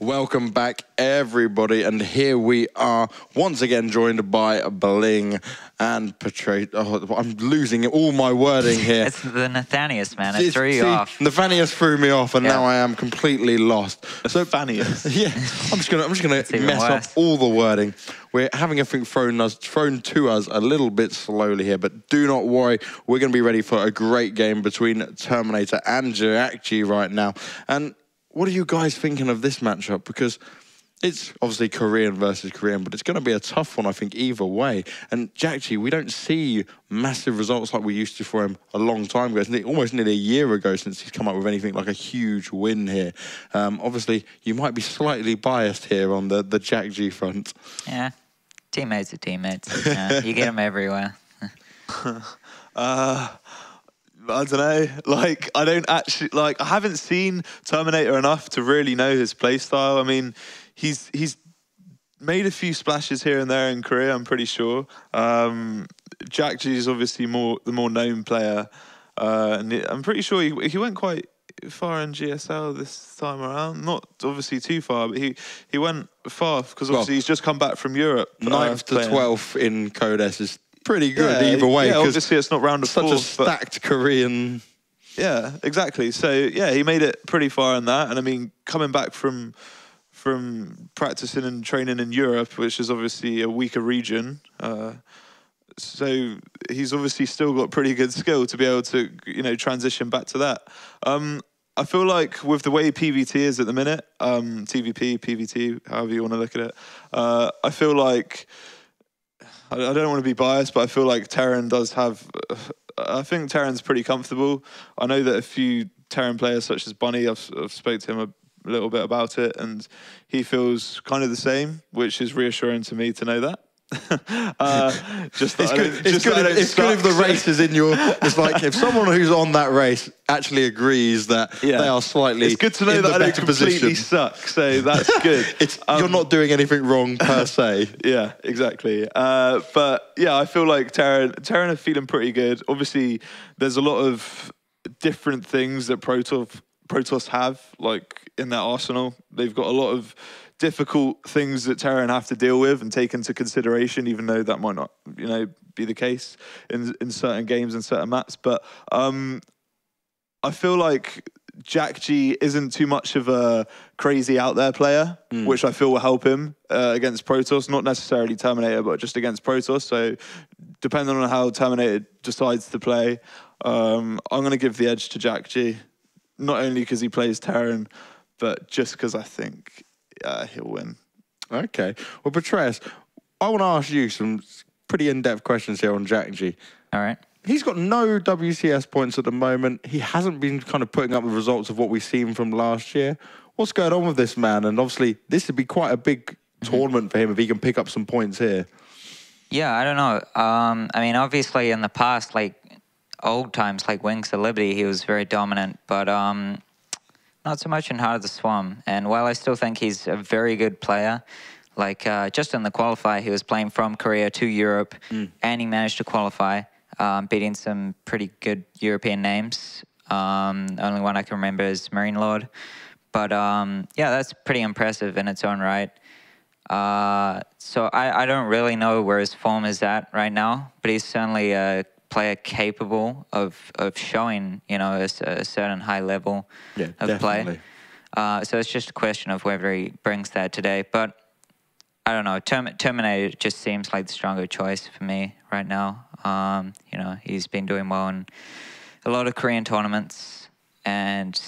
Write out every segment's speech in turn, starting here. Welcome back, everybody, and here we are once again joined by Bling and Petraeus. Oh, I'm losing all my wording here. It's the Nathanias, man. It threw you off. Nathanias threw me off, and now I am completely lost. So Nathanias. Yeah, I'm just gonna mess up all the wording. We're having everything thrown to us a little bit slowly here, but do not worry. We're going to be ready for a great game between Terminator and JJAKJI right now. And what are you guys thinking of this matchup? Because it's obviously Korean versus Korean, but it's going to be a tough one, I think, either way. And JaeDong, we don't see massive results like we used to for him a long time ago. It's almost nearly a year ago since he's come up with anything like a huge win here. Obviously, you might be slightly biased here on the JaeDong front. Yeah, teammates are teammates. You get them everywhere. I don't know, like, I don't actually, like, I haven't seen Terminator enough to really know his playstyle. I mean, he's made a few splashes here and there in Korea, I'm pretty sure. JaeDong is obviously the more known player. And I'm pretty sure he went quite far in GSL this time around. Not obviously too far, but he went far because obviously he's just come back from Europe. 9th to 12th in Code S is pretty good either way. Yeah, obviously it's not round of four. Such a stacked Korean. Yeah, exactly. So yeah, he made it pretty far in that, and I mean, coming back from practicing and training in Europe, which is obviously a weaker region. So he's obviously still got pretty good skill to be able to, you know, transition back to that. I feel like with the way PVT is at the minute, TVP, PVT, however you want to look at it, I feel like, I don't want to be biased, but I feel like Terran does have... I think Terran's pretty comfortable. I know that a few Terran players, such as Bunny, I've spoke to him a little bit about it, and he feels kind of the same, which is reassuring to me to know that. It's good if the race is in your... It's like if someone who's on that race actually agrees that they are slightly... It's good to know that I don't completely suck, so that's good. You're not doing anything wrong per se. Yeah, exactly. But yeah, I feel like Terran are feeling pretty good. Obviously, there's a lot of different things that Protoss have, like in their arsenal. They've got a lot of difficult things that Terran have to deal with and take into consideration, even though that might not, you know, be the case in certain games and certain maps. But I feel like JaeDong isn't too much of a crazy out there player, which I feel will help him against Protoss. Not necessarily Terminator, but just against Protoss. So depending on how Terminator decides to play, I'm going to give the edge to JaeDong, not only because he plays Terran, but just because I think he'll win. Okay. Well, Petraeus, I want to ask you some pretty in-depth questions here on JaeDong. All right. He's got no WCS points at the moment. He hasn't been kind of putting up the results of what we've seen from last year. What's going on with this man? And obviously, this would be quite a big tournament for him if he can pick up some points here. Yeah, I don't know. I mean, obviously, in the past, like old times, like Wings of Liberty, he was very dominant, but... Not so much in Heart of the Swamp. And while I still think he's a very good player, like just in the qualifier, he was playing from Korea to Europe, and he managed to qualify, beating some pretty good European names. Only one I can remember is MarineLorD. But yeah, that's pretty impressive in its own right. So I don't really know where his form is at right now, but he's certainly a player capable of showing, you know, a certain high level of play. So it's just a question of whether he brings that today. But I don't know, Terminator just seems like the stronger choice for me right now. You know, he's been doing well in a lot of Korean tournaments, and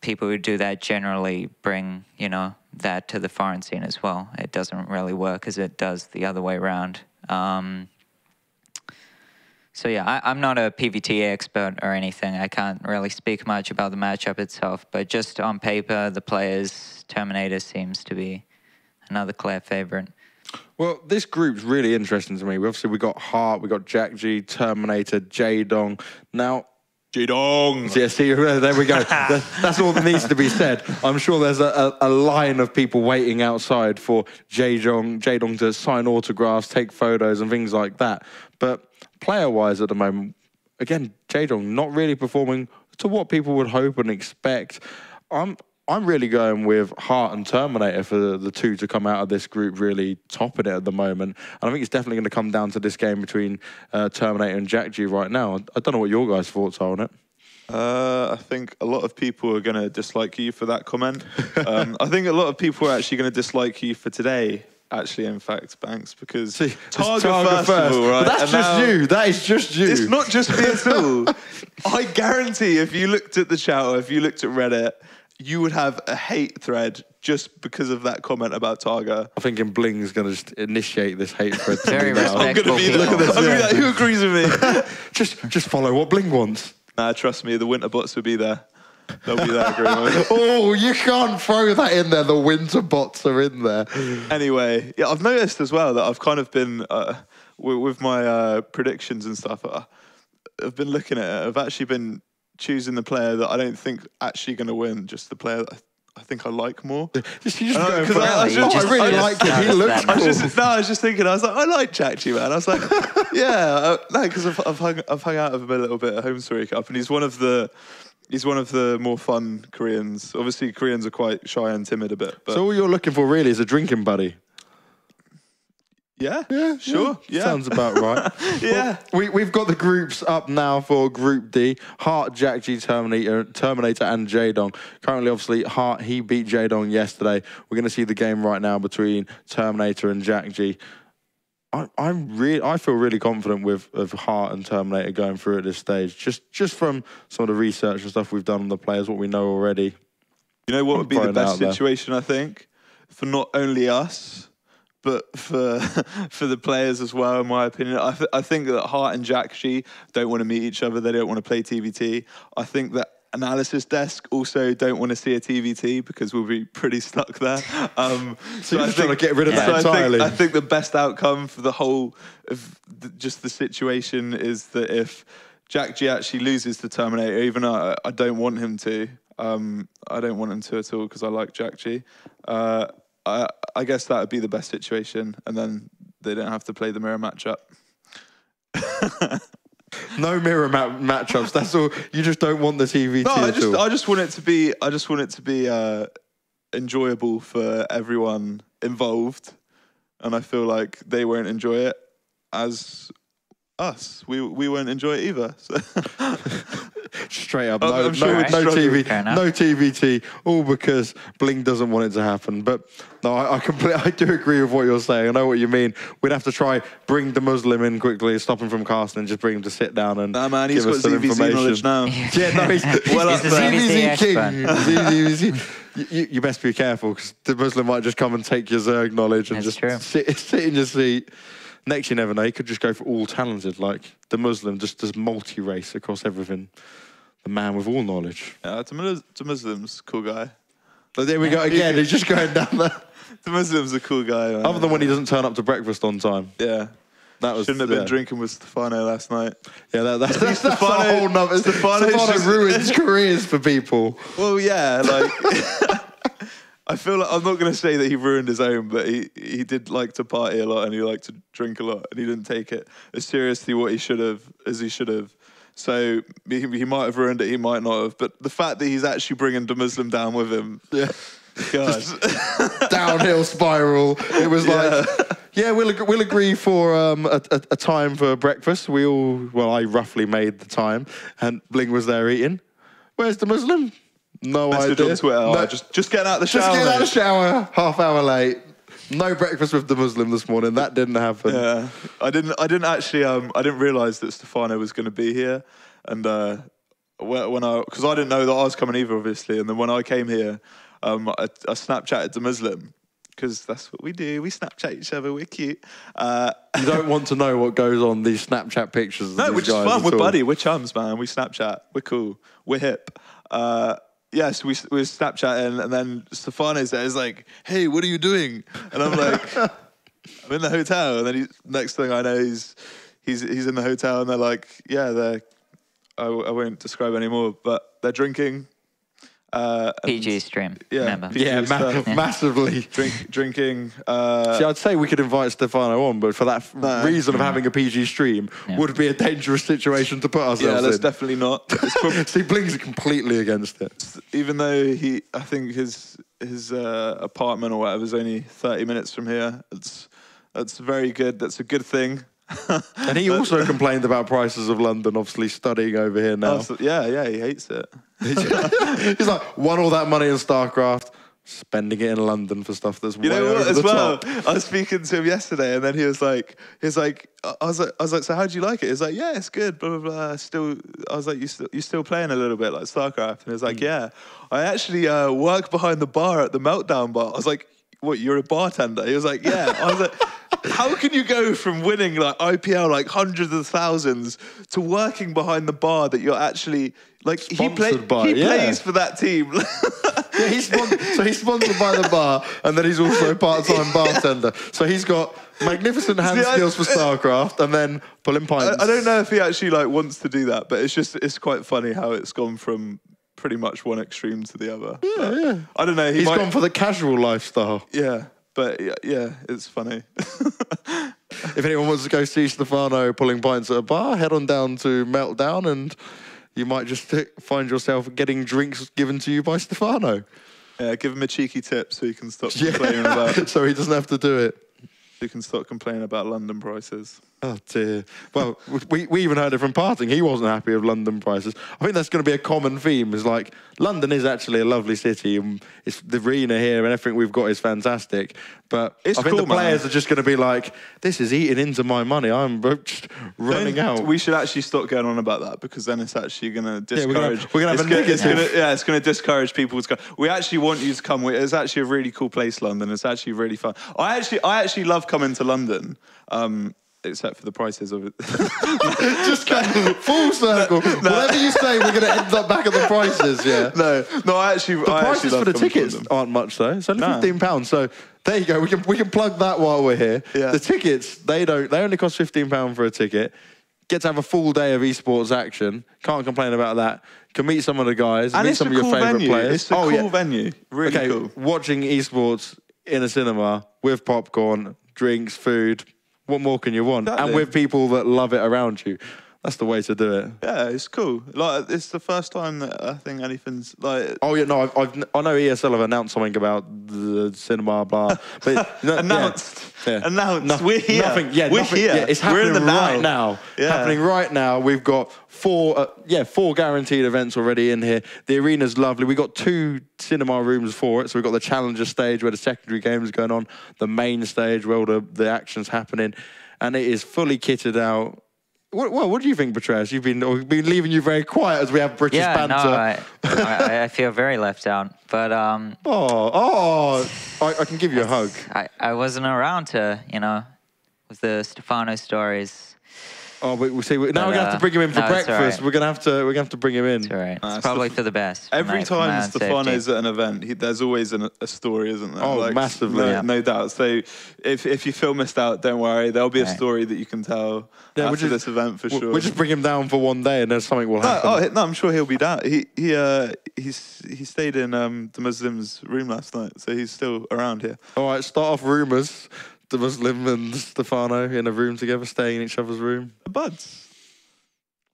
people who do that generally bring, you know, that to the foreign scene as well. It doesn't really work as it does the other way around. So yeah, I'm not a PVT expert or anything. I can't really speak much about the matchup itself, but just on paper, the players, Terminator seems to be another clear favorite. Well, this group's really interesting to me. Obviously, we got Hart, we got JaeDong, Terminator, JaeDong. Now, JaeDong. Yeah, see, there we go. That's all that needs to be said. I'm sure there's a line of people waiting outside for JaeDong to sign autographs, take photos, and things like that. But player-wise at the moment, again, JaeDong not really performing to what people would hope and expect. I'm really going with Hart and Terminator for the two to come out of this group really topping it at the moment. And I think it's definitely going to come down to this game between Terminator and JaeDong right now. I don't know what your guys' thoughts are on it. I think a lot of people are going to dislike you for that comment. I think a lot of people are actually going to dislike you for today. Actually, in fact, Banks, because Targa first, right? But that's just you. That is just you. It's not just me at all. I guarantee if you looked at the channel, if you looked at Reddit, you would have a hate thread just because of that comment about Targa. I'm thinking Bling's going to just initiate this hate thread. Very respectful. I'm going to be that. Who agrees with me? just follow what Bling wants. Nah, trust me, the winter bots will be there. They'll be there, agreement. Oh, you can't throw that in there. The winter bots are in there. Anyway, yeah, I've noticed as well that I've kind of been, with my predictions and stuff, I've been looking at it. I've actually been choosing the player that I don't think actually going to win, just the player that I think I like more. I really like him. He looks cool. I was just thinking. I was like, I like JaeDong, man. I was like, yeah, because I've hung out with him a little bit at Home Story Cup, and he's one of the. He's one of the more fun Koreans. Obviously, Koreans are quite shy and timid a bit. But... So all you're looking for really is a drinking buddy? Yeah. Yeah, sure. Yeah. Sounds about right. Yeah. Well, we've got the groups up now for Group D. Hart, JaeDong, Terminator and JaeDong. Currently, obviously, Hart, he beat JaeDong yesterday. We're going to see the game right now between Terminator and JaeDong. I feel really confident with Hart and Terminator going through at this stage. Just from some of the research and stuff we've done on the players, what we know already. You know what would be the best situation, I think, for not only us, but for the players as well, in my opinion. I think that Hart and JaeDong don't want to meet each other. They don't want to play TVT. I think that Analysis Desk also don't want to see a TVT because we'll be pretty stuck there. So I think, get rid of that entirely. I think the best outcome for the whole of just the situation is that if JaeDong actually loses to Terminator, even I don't want him to. I don't want him to at all because I like JaeDong. I guess that would be the best situation, and then they don't have to play the mirror matchup. No mirror matchups. That's all. You just don't want the TVT. No, I just want it to be. I just want it to be enjoyable for everyone involved, and I feel like they won't enjoy it as us. We won't enjoy it either. So. Straight up, no TVT, all because Bling doesn't want it to happen. But no, I do agree with what you're saying. I know what you mean. We'd have to try bring DeMusliM in quickly, stop him from casting, and just bring him to sit down and give us some information. Nah, man, he's got ZVC knowledge now. Yeah, no, he's well up there. ZVC king. You best be careful because DeMusliM might just come and take your Zerg knowledge and just sit in your seat. Next, you never know. He could just go for all talented, like DeMusliM, just does multi-race across everything. The man with all knowledge. Yeah, DeMuslim's a cool guy. But there we go again. He's just going down there. DeMuslim's a cool guy. Man. Other than when he doesn't turn up to breakfast on time. Yeah. Shouldn't have been drinking with Stefano last night. Yeah, that's Stefano, a whole nother... Stefano ruins careers for people. Well, yeah, like... I feel like I'm not going to say that he ruined his own, but he did like to party a lot and he liked to drink a lot and he didn't take it as seriously as he should have. So he might have ruined it, he might not have. But the fact that he's actually bringing DeMusliM down with him, yeah, God, downhill spiral. It was like, yeah, we'll agree for a time for breakfast. I roughly made the time, and Bling was there eating. Where's DeMusliM? No idea. On Twitter. No. Just getting out of the shower. Just getting out of the shower. Half hour late. No breakfast with DeMusliM this morning. That didn't happen. Yeah, I didn't actually. I didn't realise that Stefano was going to be here, and because I didn't know that I was coming either, obviously. And then when I came here, I Snapchatted DeMusliM because that's what we do. We Snapchat each other. We're cute. You don't want to know what goes on these Snapchat pictures. No, we're just fun. We're buddy. We're chums, man. We Snapchat. We're cool. We're hip. Yes, we were Snapchatting, and then Stefano's there. He's like, "Hey, what are you doing?" And I'm like, "I'm in the hotel." And then next thing I know, he's in the hotel, and they're like, "Yeah, I won't describe anymore, but they're drinking, PG stream. Yeah, remember. Yeah, massively drinking. See, I'd say we could invite Stefano on, but for that reason of having a PG stream would be a dangerous situation to put ourselves in. Yeah, that's definitely not. See, Bling's completely against it. Even though he, I think his apartment or whatever is only 30 minutes from here. That's very good. That's a good thing. And he also complained about prices of London, obviously studying over here now. Yeah, he hates it. He's like, won all that money in StarCraft, spending it in London for stuff that's way over the top. You know what, as well, I was speaking to him yesterday, and then he was like, so how do you like it? He was like, yeah, it's good, blah, blah, blah. I was like, you still playing a little bit like StarCraft? And he was like, yeah. I actually work behind the bar at the Meltdown bar. I was like, what, you're a bartender? He was like, yeah. I was like... How can you go from winning like IPL like hundreds of thousands to working behind the bar that you're actually like he plays for that team? Yeah, he's sponsored by the bar, and then he's also a part-time bartender. So he's got magnificent hand skills for StarCraft, and then pulling pints. I don't know if he actually like wants to do that, but it's quite funny how it's gone from pretty much one extreme to the other. Yeah, but, yeah. I don't know. He's gone for the casual lifestyle. Yeah. But yeah, it's funny. If anyone wants to go see Stefano pulling pints at a bar, head on down to Meltdown and you might just find yourself getting drinks given to you by Stefano. Yeah, give him a cheeky tip so he can stop complaining about it. So he doesn't have to do it. You can stop complaining about London prices. Oh, dear. Well, we even heard it from Parting. He wasn't happy with London prices. I think that's going to be a common theme. Is like, London is actually a lovely city, and it's the arena here, and everything we've got is fantastic. But it's I think the players are just going to be like, this is eating into my money. I'm just running out. We should actually stop going on about that, because then it's actually going to discourage... Yeah, it's going to discourage people to come. We actually want you to come. It's actually a really cool place, London. It's actually really fun. I actually love coming to London. Except for the prices of it. Just come full circle. No. Whatever you say, we're going to end up back at the prices, yeah. No, I actually love for the tickets aren't much, though. It's only £15, so there you go. We can plug that while we're here. Yeah. The tickets, they only cost £15 for a ticket. Get to have a full day of esports action. Can't complain about that. Can meet some of the guys, and meet some of your favourite players. It's a cool venue. Really cool. Watching esports in a cinema with popcorn, drinks, food... What more can you want? Exactly. And with people that love it around you. That's the way to do it. Yeah, it's cool. Like, it's the first time that I think anything's like... Oh, yeah, no, I know ESL have announced something about the cinema bar. But, announced. Yeah. Announced. No, we're here. Nothing, we're here. Yeah, it's happening right now. Yeah. Happening right now. We've got four guaranteed events already in here. The arena's lovely. We've got two cinema rooms for it. So we've got the challenger stage where the secondary game is going on, the main stage where all the action's happening. And it is fully kitted out. What do you think, Petraeus? We've been leaving you very quiet as we have British banter. No, I feel very left out. But I can give you a hug. I wasn't around to, with the Stefano stories. Oh, but we'll see. Now we're gonna have to bring him in for breakfast. Right. We're gonna have to bring him in. That's all right. It's probably for the best. Every time Stefano's at an event, there's always a story, isn't there? Oh, like, massively, no doubt. So if you feel missed out, don't worry. There'll be a story that you can tell after this event for sure. We'll just bring him down for one day, and then something will happen. No, I'm sure he'll be down. He stayed in DeMuslim's room last night, so he's still around here. All right, start off rumours. DeMuslim and Stefano in a room together, staying in each other's room. The buds.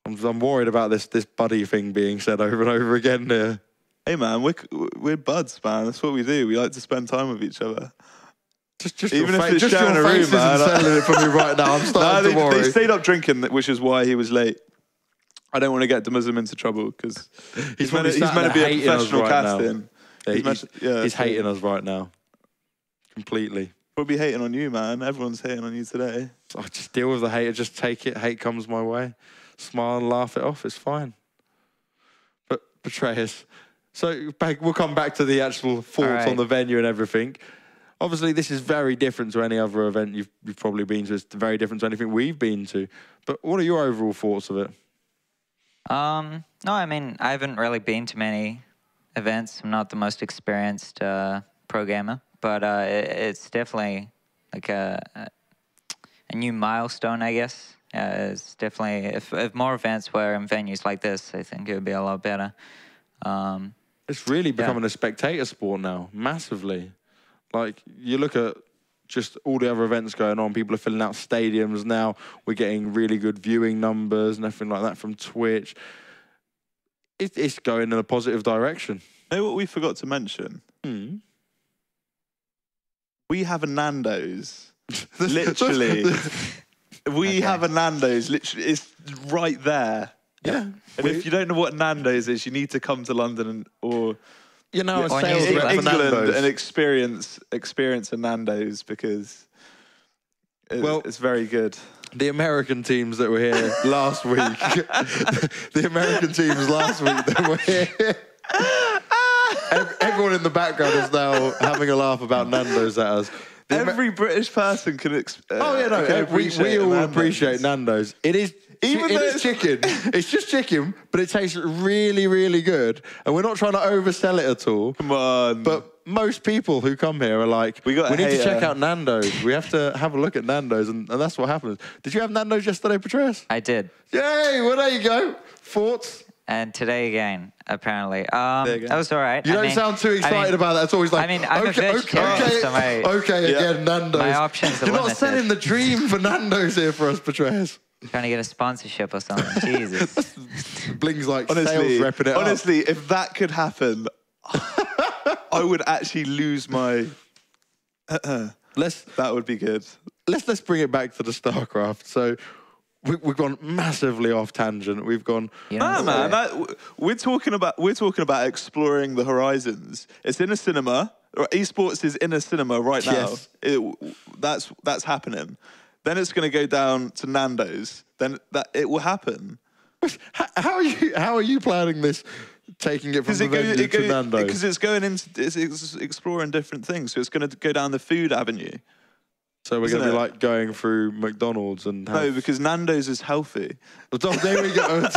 I'm worried about this buddy thing being said over and over again here. Hey man, we're buds, man. That's what we do. We like to spend time with each other. Even if it's sharing a room, man. Selling it for me right now. I'm starting to worry. They stayed up drinking, which is why he was late. I don't want to get DeMuslim into trouble because he's meant to be a professional casting. Yeah, he's hating us right now, completely. We'll be hating on you, man. Everyone's hating on you today. I just deal with the hate. I just take it. Hate comes my way. Smile and laugh it off. It's fine. But Petraeus. So we'll come back to the actual thoughts on the venue and everything. Obviously, this is very different to any other event you've probably been to. It's very different to anything we've been to. But what are your overall thoughts of it? No, I mean, I haven't really been to many events. I'm not the most experienced pro gamer. But it's definitely like a new milestone, I guess. It's definitely, if more events were in venues like this, I think it would be a lot better. It's really becoming a spectator sport now, massively. Like, you look at just all the other events going on, people are filling out stadiums now, we're getting really good viewing numbers and everything like that from Twitch. It's going in a positive direction. You know what we forgot to mention? Mm. We have a Nando's, literally. We have a Nando's, literally. It's right there. Yeah. And if you don't know what Nando's is, you need to come to London and, or... You know, England and experience a Nando's, because it's very good. The American teams that were here last week, everyone in the background is now having a laugh about Nando's at us. Every British person can. We all appreciate Nando's. It is. Even though it's chicken, it's just chicken, but it tastes really, really good. And we're not trying to oversell it at all. Come on. But most people who come here are like, we need to check out Nando's. We have to have a look at Nando's, and that's what happens. Did you have Nando's yesterday, Petraeus? I did. Yay! Well, there you go. Thoughts? And today again, apparently. That was all right. You don't sound too excited about that. It's always like, I'm okay, a vegetarian, again, Nando's. My options are limited. You're not selling the dream for Nando's here for us, Petraeus. Trying to get a sponsorship or something. Jesus. Bling's like, honestly, sales repping it up. If that could happen, I would actually lose my... That would be good. Let's bring it back to the StarCraft. So we've gone massively off tangent. We've gone... We're talking about exploring the horizons. It's in a cinema. Esports is in a cinema right now. Yes. That's happening. Then it's going to go down to Nando's. Then it will happen. How are you planning this? Taking it from Nando's to Nando's? Because it's going into it's exploring different things. So it's going to go down the food avenue. So we're going to be like going through McDonald's and no, because Nando's is healthy. Oh, there we go.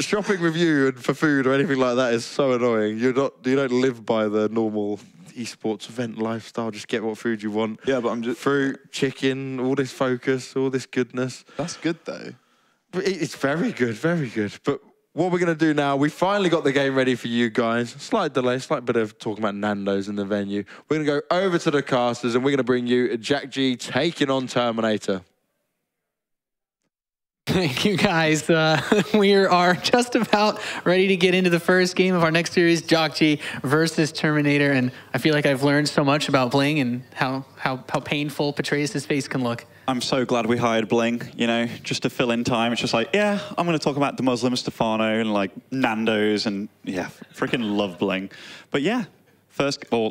Shopping with you and for food or anything like that is so annoying. You don't live by the normal esports event lifestyle. Just get what food you want. Yeah, but I'm just fruit, chicken, all this focus, all this goodness. That's good though. It's very good, very good. But what we're gonna do now? We finally got the game ready for you guys. Slight delay, slight bit of talking about Nando's in the venue. We're gonna go over to the casters and we're gonna bring you JaeDong taking on Terminator. Thank you guys. We are just about ready to get into the first game of our next series, JaeDong versus Terminator, and I feel like I've learned so much about Bling and how painful Petraeus' face can look. I'm so glad we hired Bling, you know, just to fill in time. It's just like, yeah, I'm going to talk about DeMusliM, Stefano, and like Nando's, and yeah, freaking love Bling. But yeah, first time I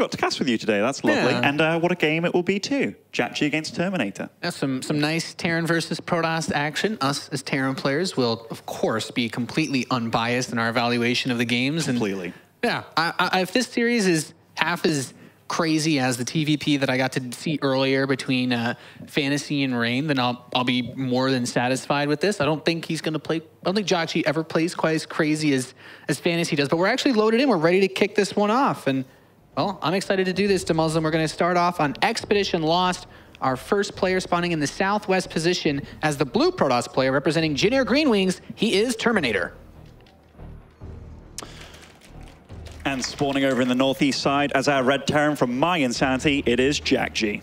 got to cast with you today. That's lovely. Yeah. And what a game it will be too. JaeDong against Terminator. Yeah, some nice Terran versus Protoss action. Us as Terran players will, of course, be completely unbiased in our evaluation of the games. Completely. And, yeah. If this series is half as crazy as the TVP that I got to see earlier between Fantasy and Rain, then I'll be more than satisfied with this. I don't think he's going to play. I don't think JaeDong ever plays quite as crazy as Fantasy does. But we're actually loaded in. We're ready to kick this one off. And well, I'm excited to do this, DeMusliM. We're going to start off on Expedition Lost, our first player spawning in the southwest position as the blue Protoss player representing Jin Air Green Wings. He is Terminator. And spawning over in the northeast side as our red Terran from My Insanity, it is JaeDong.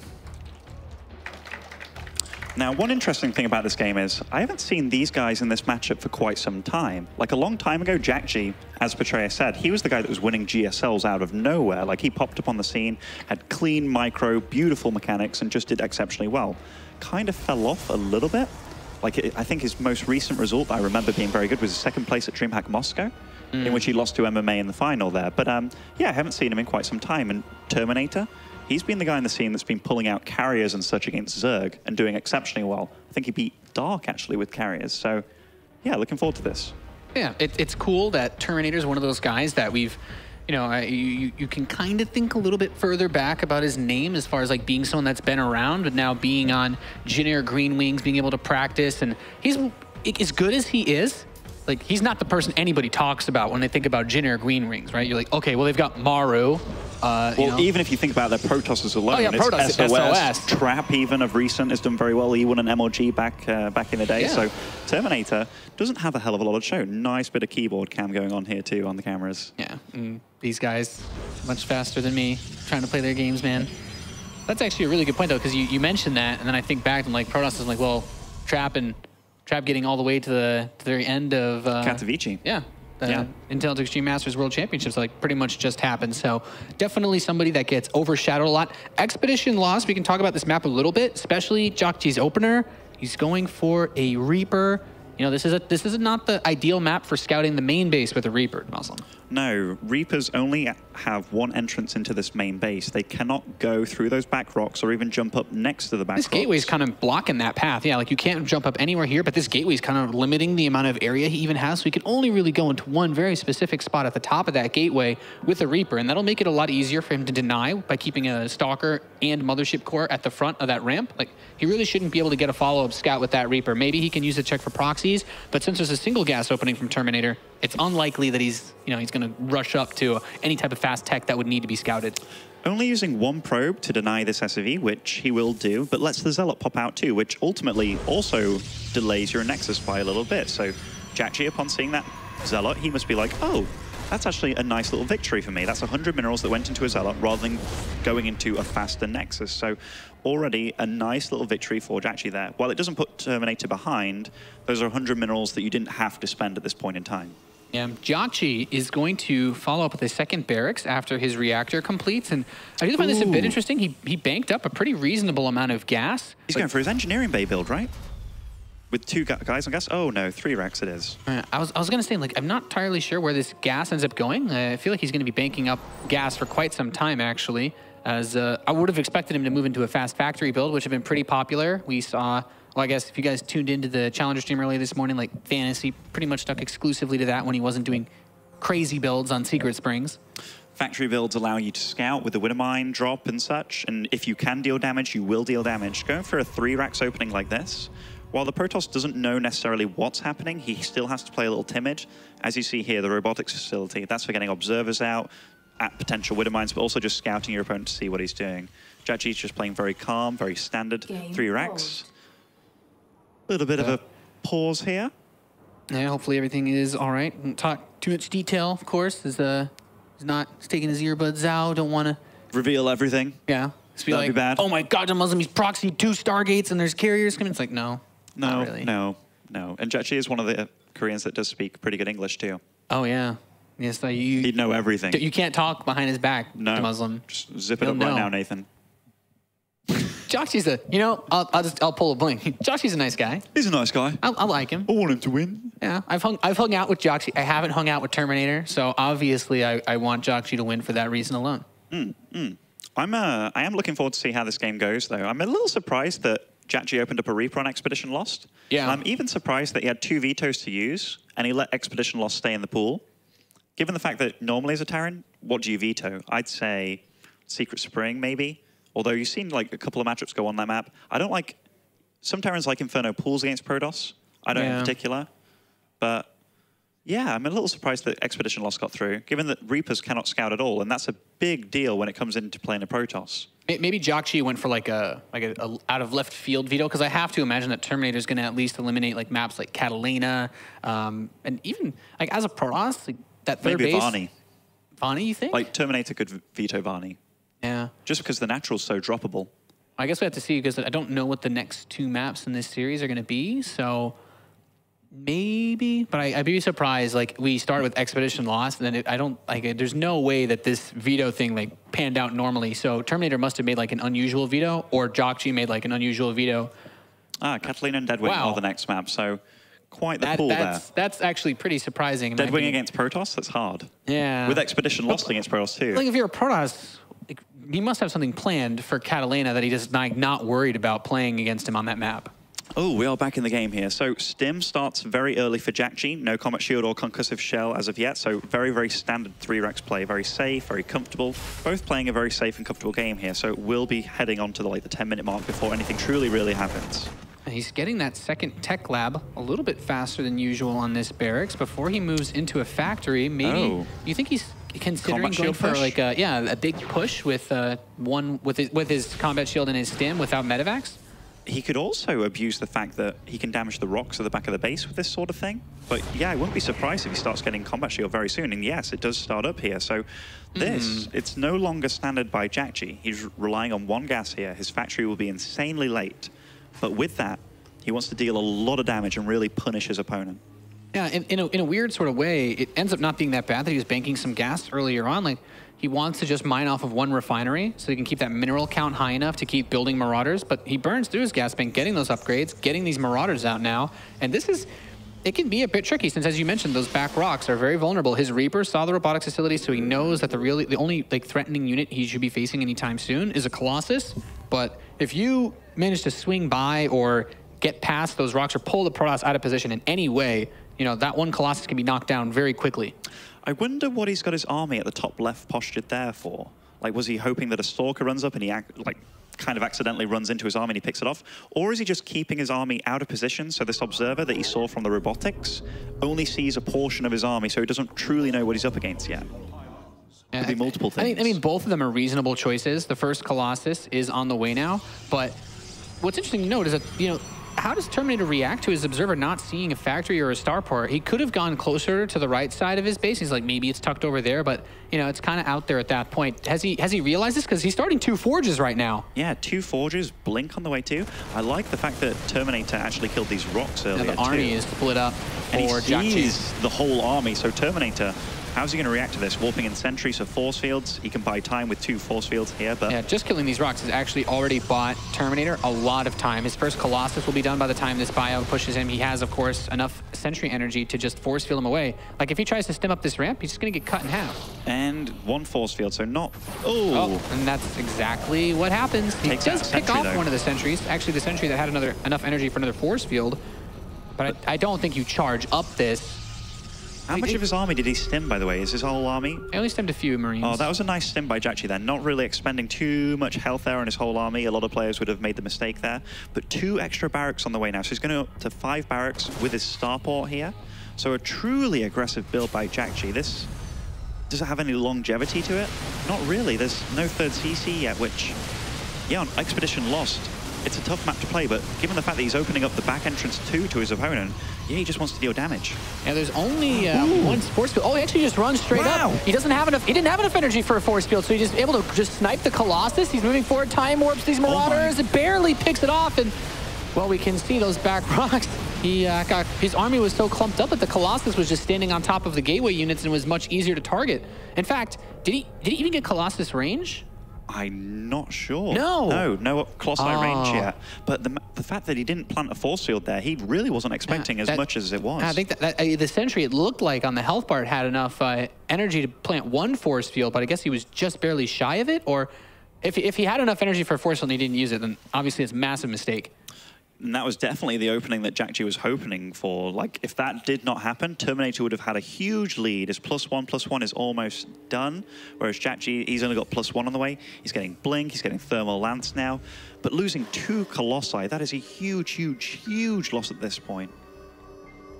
Now, one interesting thing about this game is I haven't seen these guys in this matchup for quite some time. Like a long time ago, JaeDong, as Petraeus said, he was the guy that was winning GSLs out of nowhere. Like he popped up on the scene, had clean micro, beautiful mechanics, and just did exceptionally well. Kind of fell off a little bit. Like I think his most recent result that I remember being very good was his second place at Dreamhack Moscow, in which he lost to MMA in the final there. But yeah, I haven't seen him in quite some time. And Terminator, he's been the guy in the scene that's been pulling out carriers and such against Zerg and doing exceptionally well. I think he beat Dark, actually, with carriers. So, yeah, looking forward to this. Yeah, it's cool that Terminator's one of those guys that we've, you know, you can kind of think a little bit further back about his name as far as, like, being someone that's been around, but now being on Jin Air Green Wings, being able to practice. And he's, as good as he is, like, he's not the person anybody talks about when they think about Jin Air Green Wings, right? You're like, okay, well, they've got Maru. Well, you know, even if you think about their Protosses alone, it's SOS. Trap, even of recent, has done very well. He won an MLG back in the day. Yeah. So Terminator doesn't have a hell of a lot of show. Nice bit of keyboard cam going on here too on the cameras. Yeah, these guys much faster than me, trying to play their games, man. That's actually a really good point though, because you mentioned that, and then I think back and like Protoss is like, well, Trap getting all the way to the very end of Katowice. Yeah. Intel to Extreme Masters World Championships, like, pretty much just happened. So definitely somebody that gets overshadowed a lot. Expedition Lost, we can talk about this map a little bit, especially JaeDong's opener. He's going for a Reaper. You know, this is not the ideal map for scouting the main base with a Reaper, DeMusliM. No, Reapers only have one entrance into this main base. They cannot go through those back rocks or even jump up next to the back rocks. This gateway is kind of blocking that path. Yeah, like you can't jump up anywhere here, but this gateway is kind of limiting the amount of area he even has. So he can only really go into one very specific spot at the top of that gateway with a Reaper, and that'll make it a lot easier for him to deny by keeping a Stalker and Mothership Core at the front of that ramp. Like, he really shouldn't be able to get a follow-up scout with that Reaper. Maybe he can use a check for proxies, but since there's a single gas opening from Terminator, it's unlikely that he's going to rush up to any type of fast tech that would need to be scouted. Only using one probe to deny this SOV, which he will do, but lets the Zealot pop out too, which ultimately also delays your Nexus by a little bit. So JaeDong, upon seeing that Zealot, he must be like, oh, that's actually a nice little victory for me. That's 100 minerals that went into a Zealot rather than going into a faster Nexus. So already a nice little victory for JaeDong there. While it doesn't put Terminator behind, those are 100 minerals that you didn't have to spend at this point in time. Yeah, JaeDong is going to follow up with a second barracks after his reactor completes, and I do find this a bit interesting. He banked up a pretty reasonable amount of gas. He's going for his engineering bay build, right? With two guys on gas? Oh no, 3 racks it is. I was going to say, like, I'm not entirely sure where this gas ends up going. I feel like he's going to be banking up gas for quite some time, actually, as I would have expected him to move into a fast factory build, which have been pretty popular. We saw... Well, I guess if you guys tuned into the Challenger stream earlier this morning, like Fantasy pretty much stuck exclusively to that when he wasn't doing crazy builds on Secret Springs. Factory builds allow you to scout with the Widowmine drop and such, and if you can deal damage, you will deal damage. Going for a 3 racks opening like this, while the Protoss doesn't know necessarily what's happening, he still has to play a little timid. As you see here, the robotics facility, that's for getting observers out at potential Widowmines, but also just scouting your opponent to see what he's doing. JaeDong's just playing very calm, very standard, 3 racks. A little bit of a pause here. Yeah, hopefully everything is all right. Don't talk too much detail, of course. He's taking his earbuds out. Don't want to... reveal everything. Yeah. Just be that'd like, be bad. Oh my God, DeMusliM, he's proxied 2 Stargates and there's carriers coming. It's like, no. No, really. No. And JaeDong is one of the Koreans that does speak pretty good English, too. Oh, yeah. Yes, so he'd know everything. You can't talk behind his back, no. DeMusliM. Just zip it up right now, Nathan. JaeDong's a, you know, I'll pull a Bling. JaeDong's a nice guy. He's a nice guy. I like him. I want him to win. Yeah, I've hung out with JaeDong. I haven't hung out with Terminator, so obviously I want JaeDong to win for that reason alone. I am looking forward to see how this game goes, though. I'm a little surprised that JaeDong opened up a Reaper on Expedition Lost. Yeah. I'm even surprised that he had 2 vetoes to use, and he let Expedition Lost stay in the pool. Given the fact that normally as a Terran, what do you veto? I'd say Secret Spring, maybe. Although you've seen like a couple of matchups go on that map. I don't like, some Terrans like Inferno pools against Protoss. I don't in particular. But yeah, I'm a little surprised that Expedition Lost got through, given that Reapers cannot scout at all, and that's a big deal when it comes into playing a Protoss. Maybe JaeDong went for like a out of left field veto, because I have to imagine that Terminator is going to at least eliminate like maps like Catalina, and even like as a Protoss, like that third base. Maybe Varney. Varney, you think? Like Terminator could veto Varney. Yeah. Just because the natural's so droppable. I guess we have to see, because I don't know what the next 2 maps in this series are going to be, so maybe. But I'd be surprised, like, we start with Expedition Lost, and then there's no way that this veto thing, like, panned out normally. So Terminator must have made, like, an unusual veto, or JaeDong made, like, an unusual veto. Ah, Catalina and Deadwing are the next map, so quite the pool there. That's actually pretty surprising. Deadwing against Protoss? That's hard. Yeah. With Expedition Lost against Protoss, too. Like, if you're a Protoss... He must have something planned for Catalina that he just not worried about playing against him on that map. Oh, we are back in the game here. So Stim starts very early for JaeDong. No Comet Shield or Concussive Shell as of yet. So very, very standard 3 racks play. Very safe, very comfortable. Both playing a very safe and comfortable game here. So we'll be heading on to the 10-minute mark before anything truly, really happens. He's getting that second tech lab a little bit faster than usual on this barracks before he moves into a factory. Maybe you think he's... considering going for push? Like a big push with his combat shield and his stim without medevacs. He could also abuse the fact that he can damage the rocks at the back of the base with this sort of thing. But yeah, I wouldn't be surprised if he starts getting combat shield very soon. And yes, it does start up here. So this, it's no longer standard by JaeDong. He's relying on one gas here. His factory will be insanely late. But with that, he wants to deal a lot of damage and really punish his opponent. Yeah, in a weird sort of way, it ends up not being that bad that he was banking some gas earlier on. Like, he wants to just mine off of one refinery so he can keep that mineral count high enough to keep building marauders, but he burns through his gas bank getting those upgrades, getting these marauders out now. And this is, it can be a bit tricky since, as you mentioned, those back rocks are very vulnerable. His Reaper saw the robotics facility, so he knows that the only like threatening unit he should be facing anytime soon is a Colossus. But if you manage to swing by or get past those rocks or pull the Protoss out of position in any way, you know, that one Colossus can be knocked down very quickly. I wonder what he's got his army at the top left postured there for. Like, was he hoping that a Stalker runs up and he kind of accidentally runs into his army and he picks it off? Or is he just keeping his army out of position so this observer that he saw from the robotics only sees a portion of his army, so he doesn't truly know what he's up against yet? Could be multiple things. I mean, both of them are reasonable choices. The first Colossus is on the way now, but what's interesting to note is that, you know, how does Terminator react to his observer not seeing a factory or a starport? He could have gone closer to the right side of his base. He's like, maybe it's tucked over there, but you know, it's kind of out there at that point. Has he realized this? Because he's starting two forges right now. Yeah, two forges, Blink on the way too. I like the fact that Terminator actually killed these rocks earlier. Now the army is split up, and he sees the whole army. So Terminator, how's he going to react to this? Warping in sentries of force fields. He can buy time with two force fields here, but... yeah, just killing these rocks has actually already bought Terminator a lot of time. His first Colossus will be done by the time this buyout pushes him. He has, of course, enough sentry energy to just force field him away. Like, if he tries to stim up this ramp, he's just going to get cut in half. And one force field, so not... Oh, and that's exactly what happens. He does pick off one of the sentries. Actually, the sentry that had enough energy for another force field. But I don't think you charge up this. How much of his army did he stim, by the way? Is his whole army? I only stimmed a few Marines. Oh, that was a nice stim by JaeDong there. Not really expending too much health there on his whole army. A lot of players would have made the mistake there. But two extra barracks on the way now. So he's going to five barracks with his starport here. So a truly aggressive build by JaeDong. This doesn't have any longevity to it. Not really. There's no third CC yet, which, yeah, on Expedition Lost, it's a tough map to play, but given the fact that he's opening up the back entrance too to his opponent, yeah, he just wants to deal damage. Yeah, there's only one force field. Oh, he actually just runs straight up. He doesn't have enough. He didn't have enough energy for a force field, so he's just able to just snipe the Colossus. He's moving forward, time warps these Marauders. It barely picks it off, and well, we can see those back rocks. He got his army was so clumped up that the Colossus was just standing on top of the gateway units and was much easier to target. In fact, did he even get Colossus range? I'm not sure. No Colossi range yet. But the fact that he didn't plant a force field there, he really wasn't expecting as much as it was. I think that the sentry, it looked like on the health bar, it had enough energy to plant one force field, but I guess he was just barely shy of it. Or if he had enough energy for a force field and he didn't use it, then obviously it's a massive mistake. And that was definitely the opening that JaeDong was hoping for. Like, if that did not happen, Terminator would have had a huge lead. His +1/+1 is almost done, whereas JaeDong, he's only got +1 on the way. He's getting Blink, he's getting Thermal Lance now. But losing two Colossi, that is a huge, huge, huge loss at this point.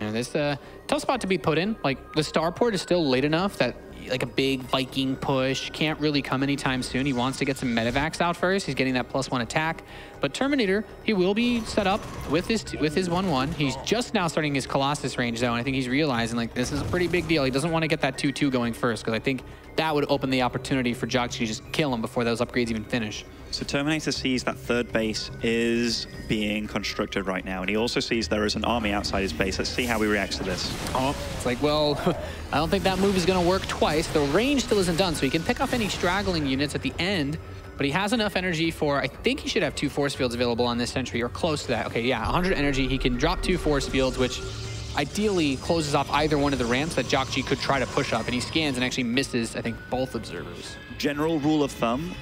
And there's a tough spot to be put in. Like, the starport is still late enough that, like, a big Viking push can't really come anytime soon. He wants to get some medevacs out first. He's getting that +1 attack. But Terminator, he will be set up with his 1-1. He's just now starting his Colossus range, though, and I think he's realizing, like, this is a pretty big deal. He doesn't want to get that 2-2 going first, because I think that would open the opportunity for JaeDong to just kill him before those upgrades even finish. So Terminator sees that third base is being constructed right now, and he also sees there is an army outside his base. Let's see how he reacts to this. Oh, it's like, well, I don't think that move is going to work twice. The range still isn't done, so he can pick off any straggling units at the end, but he has enough energy for, I think he should have two force fields available on this sentry, or close to that. Okay, yeah, 100 energy. He can drop two force fields, which ideally closes off either one of the ramps that JaeDong could try to push up, and he scans and actually misses, I think, both observers. General rule of thumb,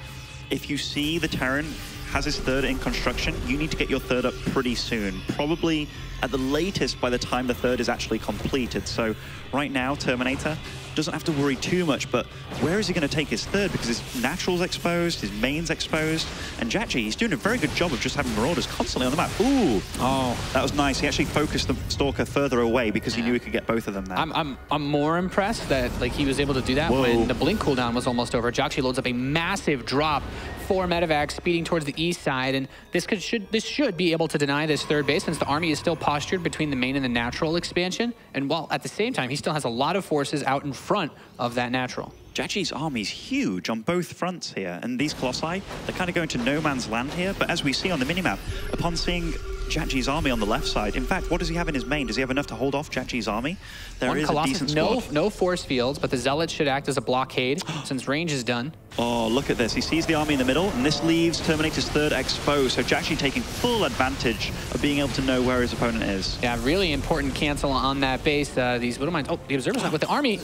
if you see the Terran has his third in construction. You need to get your third up pretty soon, probably at the latest by the time the third is actually completed. So right now, Terminator doesn't have to worry too much, but where is he going to take his third? Because his natural's exposed, his main's exposed, and JaeDong, he's doing a very good job of just having Marauders constantly on the map. Ooh! Oh, that was nice. He actually focused the Stalker further away because he knew he could get both of them there. I'm more impressed that like he was able to do that when the blink cooldown was almost over. JaeDong loads up a massive drop for medevac, speeding towards the east side, and this should be able to deny this third base since the army is still postured between the main and the natural expansion. And while at the same time, he still has a lot of forces out in front of that natural. JaeDong's army's huge on both fronts here, and these Colossi, they're kind of going to no man's land here, but as we see on the minimap, upon seeing JaeDong's army on the left side, in fact, what does he have in his main? Does he have enough to hold off JaeDong's army? There One is Colossus, a decent squad. No force fields, but the Zealots should act as a blockade since range is done. Oh, look at this. He sees the army in the middle, and this leaves Terminator's third exposed, so JaeDong taking full advantage of being able to know where his opponent is. Yeah, really important cancel on that base. These Widow Mines. Oh, the Observer's not with the army.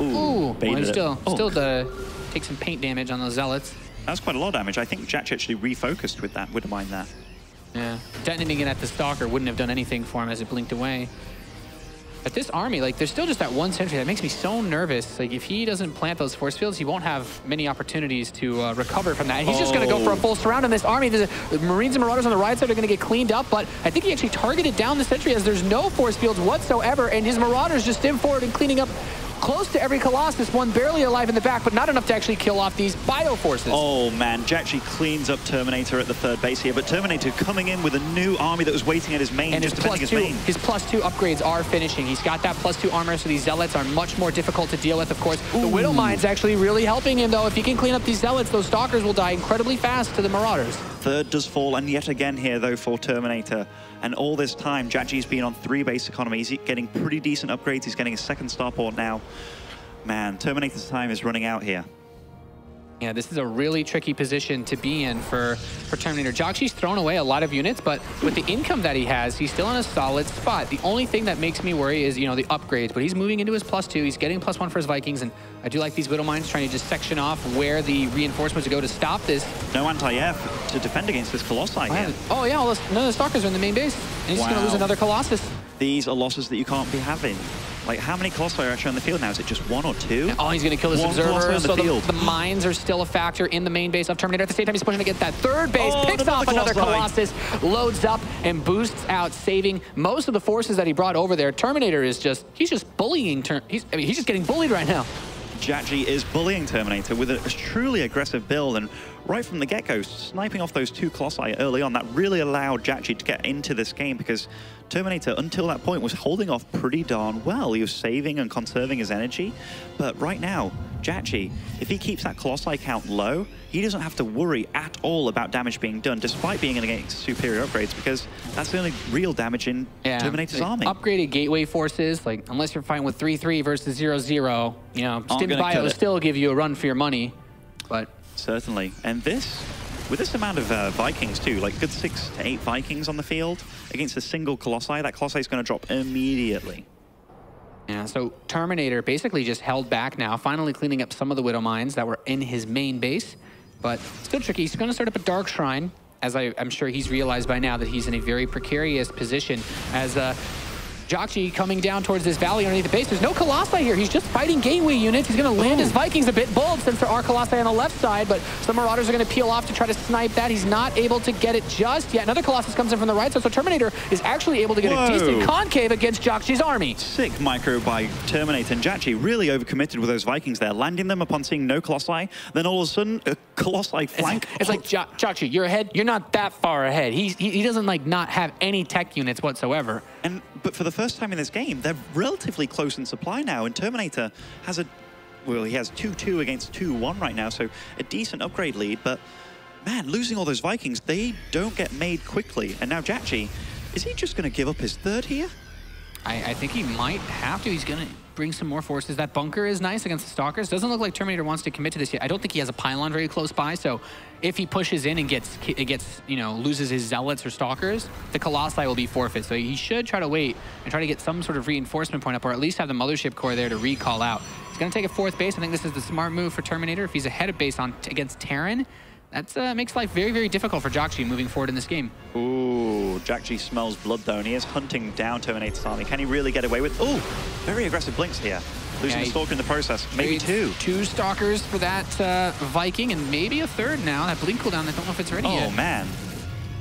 Ooh, well, still take some paint damage on those Zealots. That's quite a lot of damage. I think JaeDong actually refocused with that Widow Mine there. Yeah, detonating it at the Stalker wouldn't have done anything for him as it blinked away. But this army, like, there's still just that one sentry that makes me so nervous. Like, if he doesn't plant those force fields, he won't have many opportunities to recover from that. And he's just going to go for a full surround on this army. The Marines and Marauders on the right side are going to get cleaned up, but I think he actually targeted down the sentry as there's no force fields whatsoever, and his Marauders just stem forward and cleaning up close to every Colossus, one barely alive in the back, but not enough to actually kill off these bio forces. Oh man, JaeDong cleans up Terminator at the third base here, but Terminator coming in with a new army that was waiting at his main, and just defending his main. His +2 upgrades are finishing. He's got that +2 armor, so these Zealots are much more difficult to deal with, of course. Ooh. The Widow Mine's actually really helping him, though. If he can clean up these Zealots, those Stalkers will die incredibly fast to the Marauders. Third does fall, and yet again here, though, for Terminator. And all this time, JaeDong's been on 3 base economy. He's getting pretty decent upgrades. He's getting a second starport now. Man, Terminator's time is running out here. Yeah, this is a really tricky position to be in for Terminator. JaeDong's thrown away a lot of units, but with the income that he has, he's still in a solid spot. The only thing that makes me worry is, you know, the upgrades, but he's moving into his +2. He's getting +1 for his Vikings, and I do like these Widow Mines trying to just section off where the reinforcements go to stop this. No anti-air to defend against this Colossi here. Oh yeah, none of the Stalkers are in the main base, and he's just going to lose another Colossus. These are losses that you can't be having. Like, how many Colossi are actually on the field now? Is it just 1 or 2? Oh, he's going to kill his Observer. So the mines are still a factor in the main base of Terminator. At the same time, he's pushing to get that third base, picks off another Colossus, loads up, and boosts out, saving most of the forces that he brought over there. Terminator is just, he's just bullying, he's just getting bullied right now. JaeDong is bullying Terminator with a truly aggressive build, and right from the get-go, sniping off those 2 Colossi early on, that really allowed JaeDong to get into this game because Terminator, until that point, was holding off pretty darn well. He was saving and conserving his energy. But right now, JaeDong, if he keeps that Colossi count low, he doesn't have to worry at all about damage being done, despite being against superior upgrades, because that's the only real damage in Terminator's army. Upgraded gateway forces, like, unless you're fighting with 3-3 versus 0-0, you know, Stim Bio will still give you a run for your money, but... Certainly. And this, with this amount of Vikings too, like good 6 to 8 Vikings on the field against a single Colossi, that Colossi is going to drop immediately. Yeah, so Terminator basically just held back now, finally cleaning up some of the Widow Mines that were in his main base, but still tricky. He's going to start up a Dark Shrine, as I'm sure he's realized by now that he's in a very precarious position as JaeDong coming down towards this valley underneath the base. There's no Colossi here. He's just fighting gateway units. He's going to land his Vikings a bit bold since there are Colossi on the left side, but some Marauders are going to peel off to try to snipe that. He's not able to get it just yet. Another Colossus comes in from the right side, so Terminator is actually able to get a decent concave against JaeDong's army. Sick micro by Terminator, and JaeDong really overcommitted with those Vikings there, landing them upon seeing no Colossi, then all of a sudden, a Colossi flank. It's like, JaeDong, you're ahead. You're not that far ahead. He doesn't, like, not have any tech units whatsoever. But for the first time in this game, they're relatively close in supply now, and Terminator has he has 2-2 against 2-1 right now, so a decent upgrade lead, but man, losing all those Vikings, they don't get made quickly. And now JaeDong, is he just going to give up his third here? I think he might have to. He's going to bring some more forces. That bunker is nice against the Stalkers. Doesn't look like Terminator wants to commit to this yet. I don't think he has a pylon very close by, so if he pushes in and gets, you know, loses his Zealots or Stalkers, the Colossi will be forfeit. So he should try to wait and try to get some sort of reinforcement point up, or at least have the Mothership Corps there to recall out. He's going to take a fourth base. I think this is the smart move for Terminator. If he's ahead of base against Terran, That makes life very, very difficult for JaeDong moving forward in this game. Ooh, JaeDong smells blood though, and he is hunting down Terminator's army. Can he really get away with? Ooh, very aggressive blinks here. Losing a Stalker in the process. Maybe two. Two Stalkers for that Viking, and maybe a third now. That Blink cooldown, I don't know if it's ready yet. Oh, man.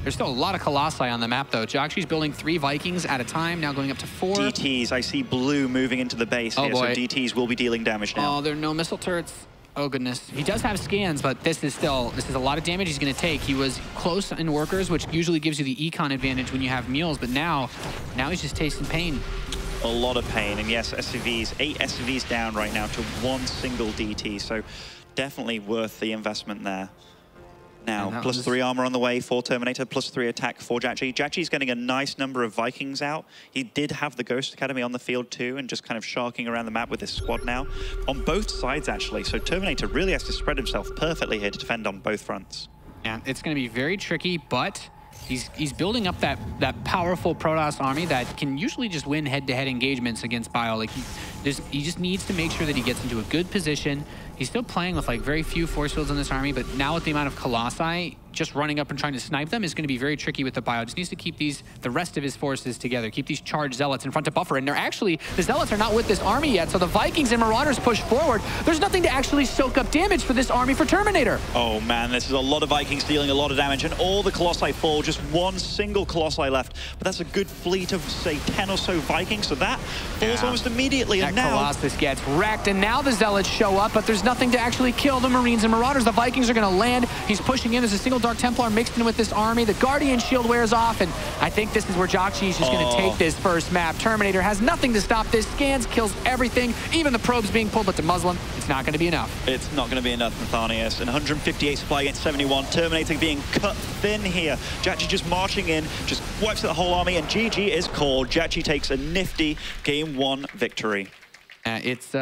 There's still a lot of Colossi on the map, though. JaeDong's building 3 Vikings at a time, now going up to 4. DTs, I see blue moving into the base here, so DTs will be dealing damage now. Oh, there are no missile turrets. Oh, goodness. He does have scans, but this is a lot of damage he's going to take. He was close in workers, which usually gives you the econ advantage when you have meals, but now he's just tasting pain. A lot of pain, and yes, SUVs, 8 SUVs down right now to 1 single DT, so definitely worth the investment there. Now, plus 3 armor on the way for Terminator, plus 3 attack for JaeDong. JaeDong's getting a nice number of Vikings out. He did have the Ghost Academy on the field too, and just kind of sharking around the map with his squad now. On both sides, actually, so Terminator really has to spread himself perfectly here to defend on both fronts. Yeah, it's going to be very tricky, but he's building up that powerful Protoss army that can usually just win head-to-head engagements against Bio. Like he just needs to make sure that he gets into a good position. He's still playing with like very few force fields in this army, but now with the amount of Colossi, just running up and trying to snipe them is going to be very tricky with the Bio. Just needs to keep the rest of his forces together, keep these charged Zealots in front to buffer. And they're actually, the Zealots are not with this army yet, so the Vikings and Marauders push forward. There's nothing to actually soak up damage for this army for Terminator. Oh man, this is a lot of Vikings dealing a lot of damage, and all the Colossi fall, just one single Colossi left. But that's a good fleet of, say, 10 or so Vikings, so that falls almost immediately. That and now Colossus gets wrecked, and now the Zealots show up, but there's nothing to actually kill the Marines and Marauders. The Vikings are going to land. He's pushing in. There's a single Dark Templar mixed in with this army. The Guardian Shield wears off, and I think this is where JaeDong is just going to take this first map. Terminator has nothing to stop this. Scans, kills everything, even the probes being pulled, but DeMusliM, it's not going to be enough. It's not going to be enough, Nathanias. And 158 supply against 71. Terminator being cut thin here. JaeDong just marching in, just wipes out the whole army, and GG is called. JaeDong takes a nifty game 1 victory. It's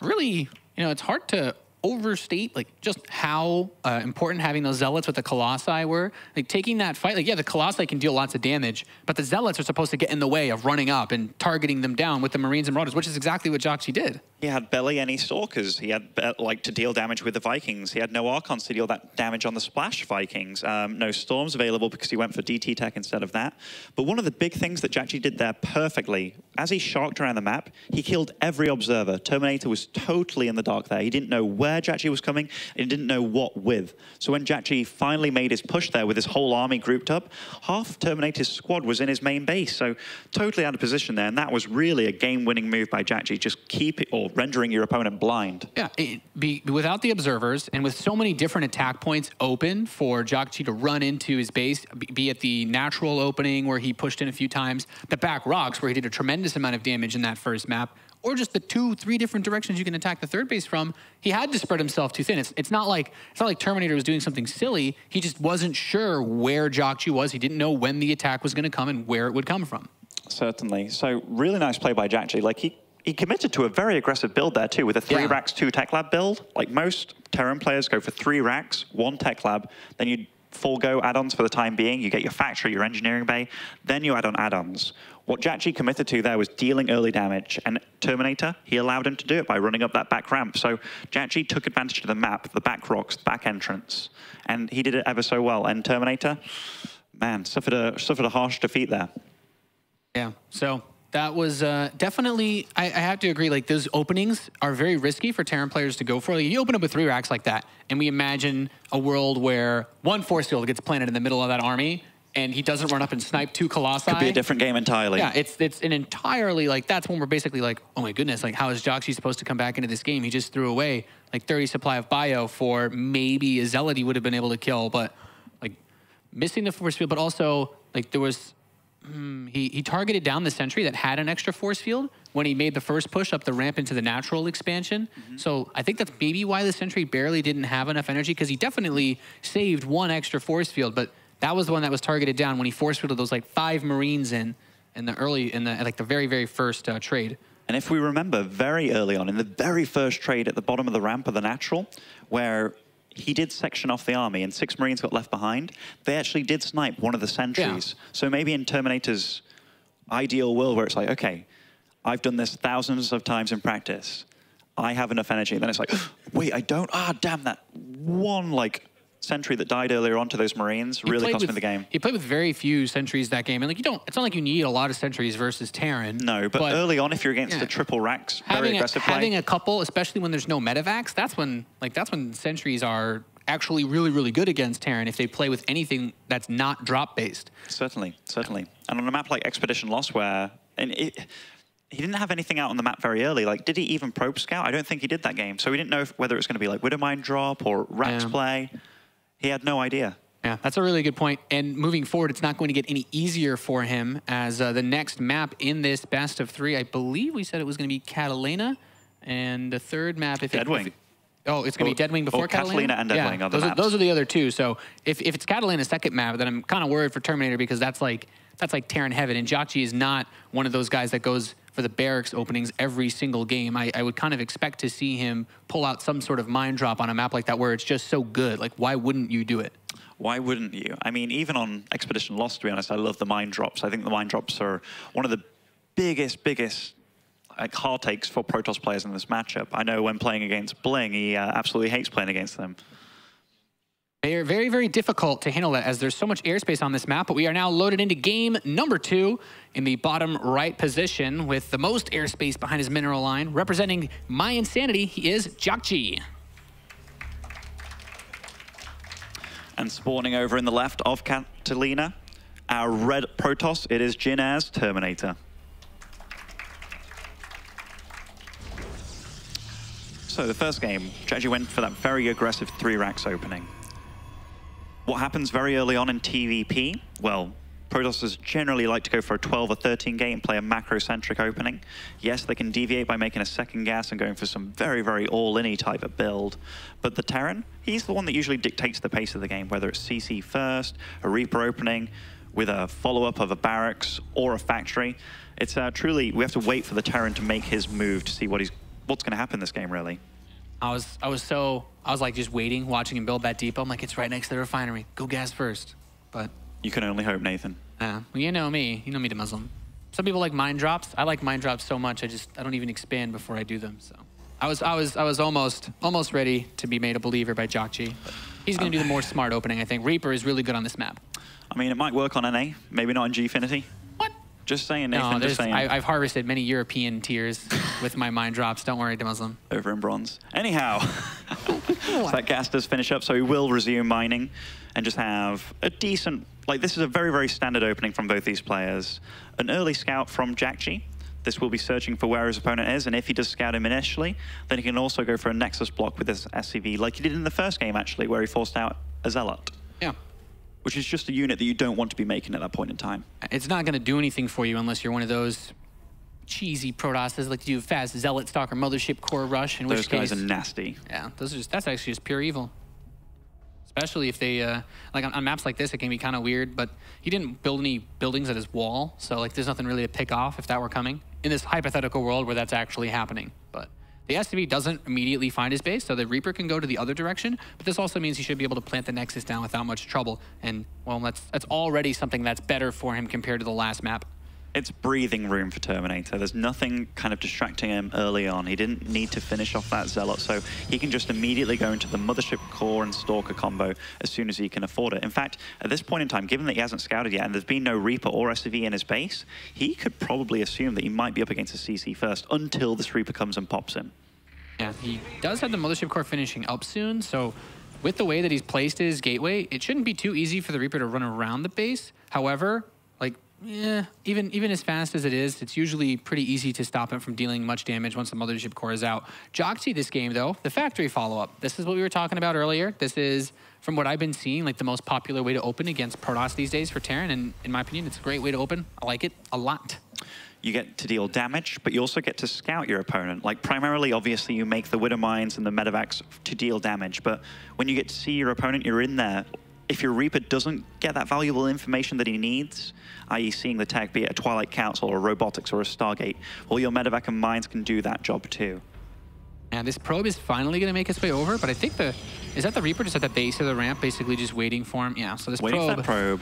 really, you know, it's hard to overstate like just how important having those Zealots with the Colossi were. Like taking that fight, like yeah, the Colossi can deal lots of damage, but the Zealots are supposed to get in the way of running up and targeting them down with the Marines and Marauders, which is exactly what JaeDong did. He had barely any Stalkers. He had like to deal damage with the Vikings. He had no Archons to deal that damage on the Splash Vikings. No Storms available because he went for DT tech instead of that. But one of the big things that JaeDong did there perfectly, as he sharked around the map, he killed every observer. Terminator was totally in the dark there. He didn't know where JaeDong was coming and he didn't know what with. So when JaeDong finally made his push there with his whole army grouped up, half Terminator's squad was in his main base. So totally out of position there. And that was really a game-winning move by JaeDong. Just keep it all, rendering your opponent blind. Yeah, without the observers and with so many different attack points open for JaeDong to run into his base, be it the natural opening where he pushed in a few times, the back rocks where he did a tremendous amount of damage in that first map, or just the 2-3 different directions you can attack the third base from, he had to spread himself too thin. It's not like Terminator was doing something silly. He just wasn't sure where JaeDong was. He didn't know when the attack was going to come and where it would come from. Certainly. So really nice play by JaeDong. Like he committed to a very aggressive build there too, with a 3 racks, 2 tech lab build. Like most Terran players go for 3 racks, 1 tech lab, then you forego add-ons for the time being, you get your factory, your engineering bay, then you add on add-ons. What JaeDong committed to there was dealing early damage, and Terminator, he allowed him to do it by running up that back ramp. So JaeDong took advantage of the map, the back rocks, the back entrance, and he did it ever so well. And Terminator, man, suffered a harsh defeat there. Yeah, so that was definitely, I have to agree, like those openings are very risky for Terran players to go for. Like, you open up with 3 racks like that, and we imagine a world where 1 force field gets planted in the middle of that army, and he doesn't run up and snipe 2 Colossi. Could be a different game entirely. Yeah, it's an entirely, like, that's when we're basically like, oh my goodness, like, how is JaeDong supposed to come back into this game? He just threw away, like, 30 supply of bio for maybe a Zealot he would have been able to kill, but, like, missing the force field, but also, like, there was... He targeted down the sentry that had an extra force field when he made the first push up the ramp into the natural expansion. So I think that's maybe why the sentry barely didn't have enough energy, because he definitely saved 1 extra force field, but that was the one that was targeted down when he force fielded those like 5 Marines in the early, the very, very first trade. And if we remember, very early on in the very first trade at the bottom of the ramp of the natural, where he did section off the army, and 6 Marines got left behind. They actually did snipe one of the sentries. Yeah. So maybe in Terminator's ideal world, where it's like, okay, I've done this thousands of times in practice. I have enough energy. And then it's like, wait, I don't. Ah, damn, that one, like, sentry that died earlier on to those Marines really cost me the game. He played with very few sentries that game, and like it's not like you need a lot of sentries versus Terran. No, but early on, if you're against the triple racks, very aggressive play. Having a couple, especially when there's no medevacs, that's when sentries are actually really good against Terran if they play with anything that's not drop based. Certainly, certainly. And on a map like Expedition Lost, where he didn't have anything out on the map very early. Like, did he even probe scout? I don't think he did that game. So we didn't know whether it was going to be like Widowmine drop or Racks play. He had no idea. Yeah, that's a really good point. And moving forward, it's not going to get any easier for him, as the next map in this best of three, I believe we said it was going to be Catalina, and the third map, if Deadwing. Oh, it's going to be Deadwing before Catalina? Catalina and Deadwing are the maps. Those are the other two. So if it's Catalina's second map, then I'm kind of worried for Terminator, because that's like Terran heaven. And JaeDong is not one of those guys that goes for the barracks openings every single game. I would kind of expect to see him pull out some sort of mind drop on a map like that where it's just so good. Like, why wouldn't you do it? Why wouldn't you? I mean, even on Expedition Lost, to be honest, I love the mind drops. I think the mind drops are one of the biggest like hard takes for Protoss players in this matchup. I know when playing against Bling, he absolutely hates playing against them. They are very, very difficult to handle that, as there's so much airspace on this map, but we are now loaded into game number 2 in the bottom right position with the most airspace behind his mineral line. Representing My Insanity, he is JaeDong. And spawning over in the left of Catalina, our red Protoss, it is Jin Air's Terminator. So the first game, JaeDong went for that very aggressive 3 racks opening. What happens very early on in TVP? Well, Protosses generally like to go for a 12 or 13 gate and play a macro-centric opening. Yes, they can deviate by making a second gas and going for some very all-in-y type of build. But the Terran, he's the one that usually dictates the pace of the game, whether it's CC first, a Reaper opening, with a follow-up of a barracks or a factory. It's truly, we have to wait for the Terran to make his move to see what what's going to happen this game, really. I was like just waiting, watching him build that depot. I'm like, it's right next to the refinery. Go gas first. But you can only hope, Nathan. Yeah. Well, you know me, DeMusliM. Some people like mind drops. I like mind drops so much. I don't even expand before I do them. So I was almost ready to be made a believer by JaeDong. He's going to do the more smart opening, I think. Reaper is really good on this map. I mean, it might work on NA, maybe not in Gfinity. What? Just saying, Nathan. No, just saying. I've harvested many European tears with my mind drops. Don't worry, DeMusliM. Over in bronze. Anyhow. So that gas does finish up, so he will resume mining and just have a decent, like this is a very standard opening from both these players. An early scout from JaeDong. This will be searching for where his opponent is, and if he does scout him initially, then he can also go for a Nexus block with this SCV, like he did in the first game actually, where he forced out a Zealot. Yeah. Which is just a unit that you don't want to be making at that point in time. It's not going to do anything for you unless you're one of those cheesy Protosses like to do fast Zealot, Stalker, Mothership, Core Rush, in which case... Those guys are nasty. Yeah, those are just, that's actually just pure evil. Especially if they, like on maps like this, it can be kind of weird, but he didn't build any buildings at his wall, so like there's nothing really to pick off if that were coming in this hypothetical world where that's actually happening. But the SCV doesn't immediately find his base, so the Reaper can go to the other direction, but this also means he should be able to plant the Nexus down without much trouble, and well, that's already something that's better for him compared to the last map. It's breathing room for Terminator. There's nothing kind of distracting him early on. He didn't need to finish off that Zealot, so he can just immediately go into the Mothership Core and Stalker combo as soon as he can afford it. In fact, at this point in time, given that he hasn't scouted yet and there's been no Reaper or SCV in his base, he could probably assume that he might be up against a CC first until this Reaper comes and pops him. Yeah, he does have the Mothership Core finishing up soon, so with the way that he's placed his gateway, it shouldn't be too easy for the Reaper to run around the base. However, yeah, even as fast as it is, it's usually pretty easy to stop him from dealing much damage once the Mothership Core is out. JaeDong this game, though, the factory follow-up. This is what we were talking about earlier. This is, from what I've been seeing, like the most popular way to open against Protoss these days for Terran, and in my opinion, it's a great way to open. I like it a lot. You get to deal damage, but you also get to scout your opponent. Like, primarily, obviously, you make the Widow Mines and the Medevacs to deal damage, but when you get to see your opponent, you're in there. If your Reaper doesn't get that valuable information that he needs, i.e. seeing the tech, be it a Twilight Council or a Robotics or a Stargate, all your Medevac and Mines can do that job too. And this probe is finally going to make its way over, but I think is that the Reaper just at the base of the ramp, basically just waiting for him? Yeah, so this probe.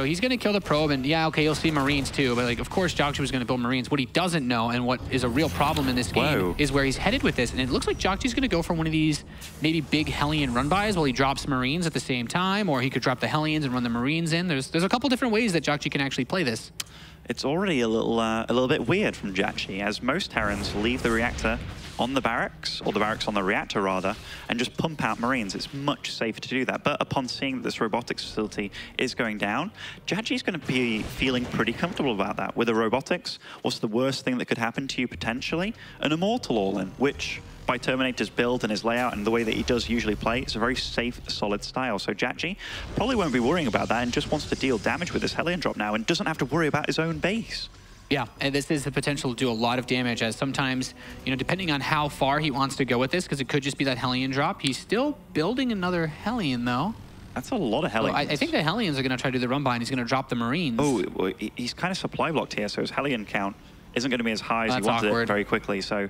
So he's going to kill the probe, and yeah, okay, you'll see Marines too, but like, of course, JaeDong was going to build Marines. What he doesn't know, and what is a real problem in this game, is where he's headed with this, and it looks like JaeDong's going to go for one of these maybe big Hellion run-bys while he drops Marines at the same time, or he could drop the Hellions and run the Marines in. There's a couple different ways that JaeDong can actually play this. It's already a little bit weird from JaeDong, as most Terrans leave the reactor on the barracks, or the barracks on the reactor rather, and just pump out Marines. It's much safer to do that. But upon seeing that this robotics facility is going down, JaeDong's going to be feeling pretty comfortable about that. With the robotics, what's the worst thing that could happen to you potentially? An Immortal all-in, which by Terminator's build and his layout and the way that he does usually play, it's a very safe, solid style. So JaeDong probably won't be worrying about that and just wants to deal damage with this Hellion drop now and doesn't have to worry about his own base. Yeah, and this is the potential to do a lot of damage, as sometimes, you know, depending on how far he wants to go with this, because it could just be that Hellion drop. He's still building another Hellion, though. That's a lot of Hellions. Well, I think the Hellions are going to try to do the run by, and he's going to drop the Marines. Oh, he's kind of supply blocked here, so his Hellion count isn't going to be as high as he wanted it very quickly. So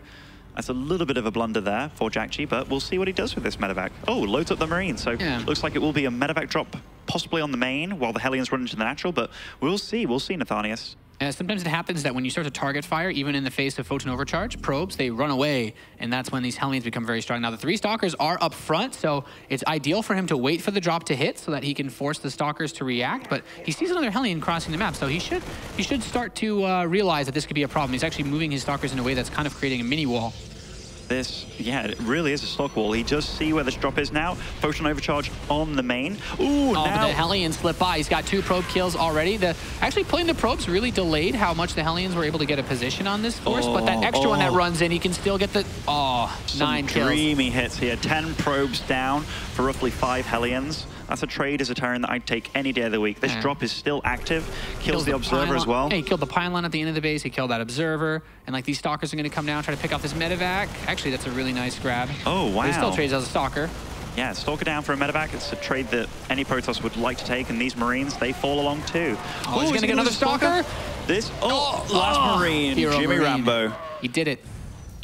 that's a little bit of a blunder there for JaeDong, but we'll see what he does with this medevac. Oh, loads up the Marines, so yeah, looks like it will be a medevac drop, possibly on the main, while the Hellions run into the natural, but we'll see, Nathanias. Sometimes it happens that when you start to target fire, even in the face of Photon Overcharge, probes, they run away, and that's when these Hellions become very strong. Now, the three Stalkers are up front, so it's ideal for him to wait for the drop to hit so that he can force the Stalkers to react, but he sees another Hellion crossing the map, so he should start to realize that this could be a problem. He's actually moving his Stalkers in a way that's kind of creating a mini-wall. This, yeah, it really is a stock wall. He does see where this drop is now. Photon Overcharge on the main. Ooh, now but the Hellions slip by. He's got two probe kills already. Actually, playing the probes really delayed how much the Hellions were able to get a position on this force, but that extra one that runs in, he can still get the, nine kills. Some dreamy hits here. 10 probes down for roughly 5 Hellions. That's a trade as a Terran that I'd take any day of the week. This drop is still active. Kills the Observer as well. Yeah, he killed the Pylon at the end of the base. He killed that Observer. And like, these Stalkers are going to come down, try to pick off this medevac. Actually, that's a really nice grab. Oh, wow. But he still trades as a Stalker. Yeah, Stalker down for a medevac. It's a trade that any Protoss would like to take. And these Marines, they fall along too. Oh, he's going to get another Stalker? Last Marine, Jimmy Rambo. He did it.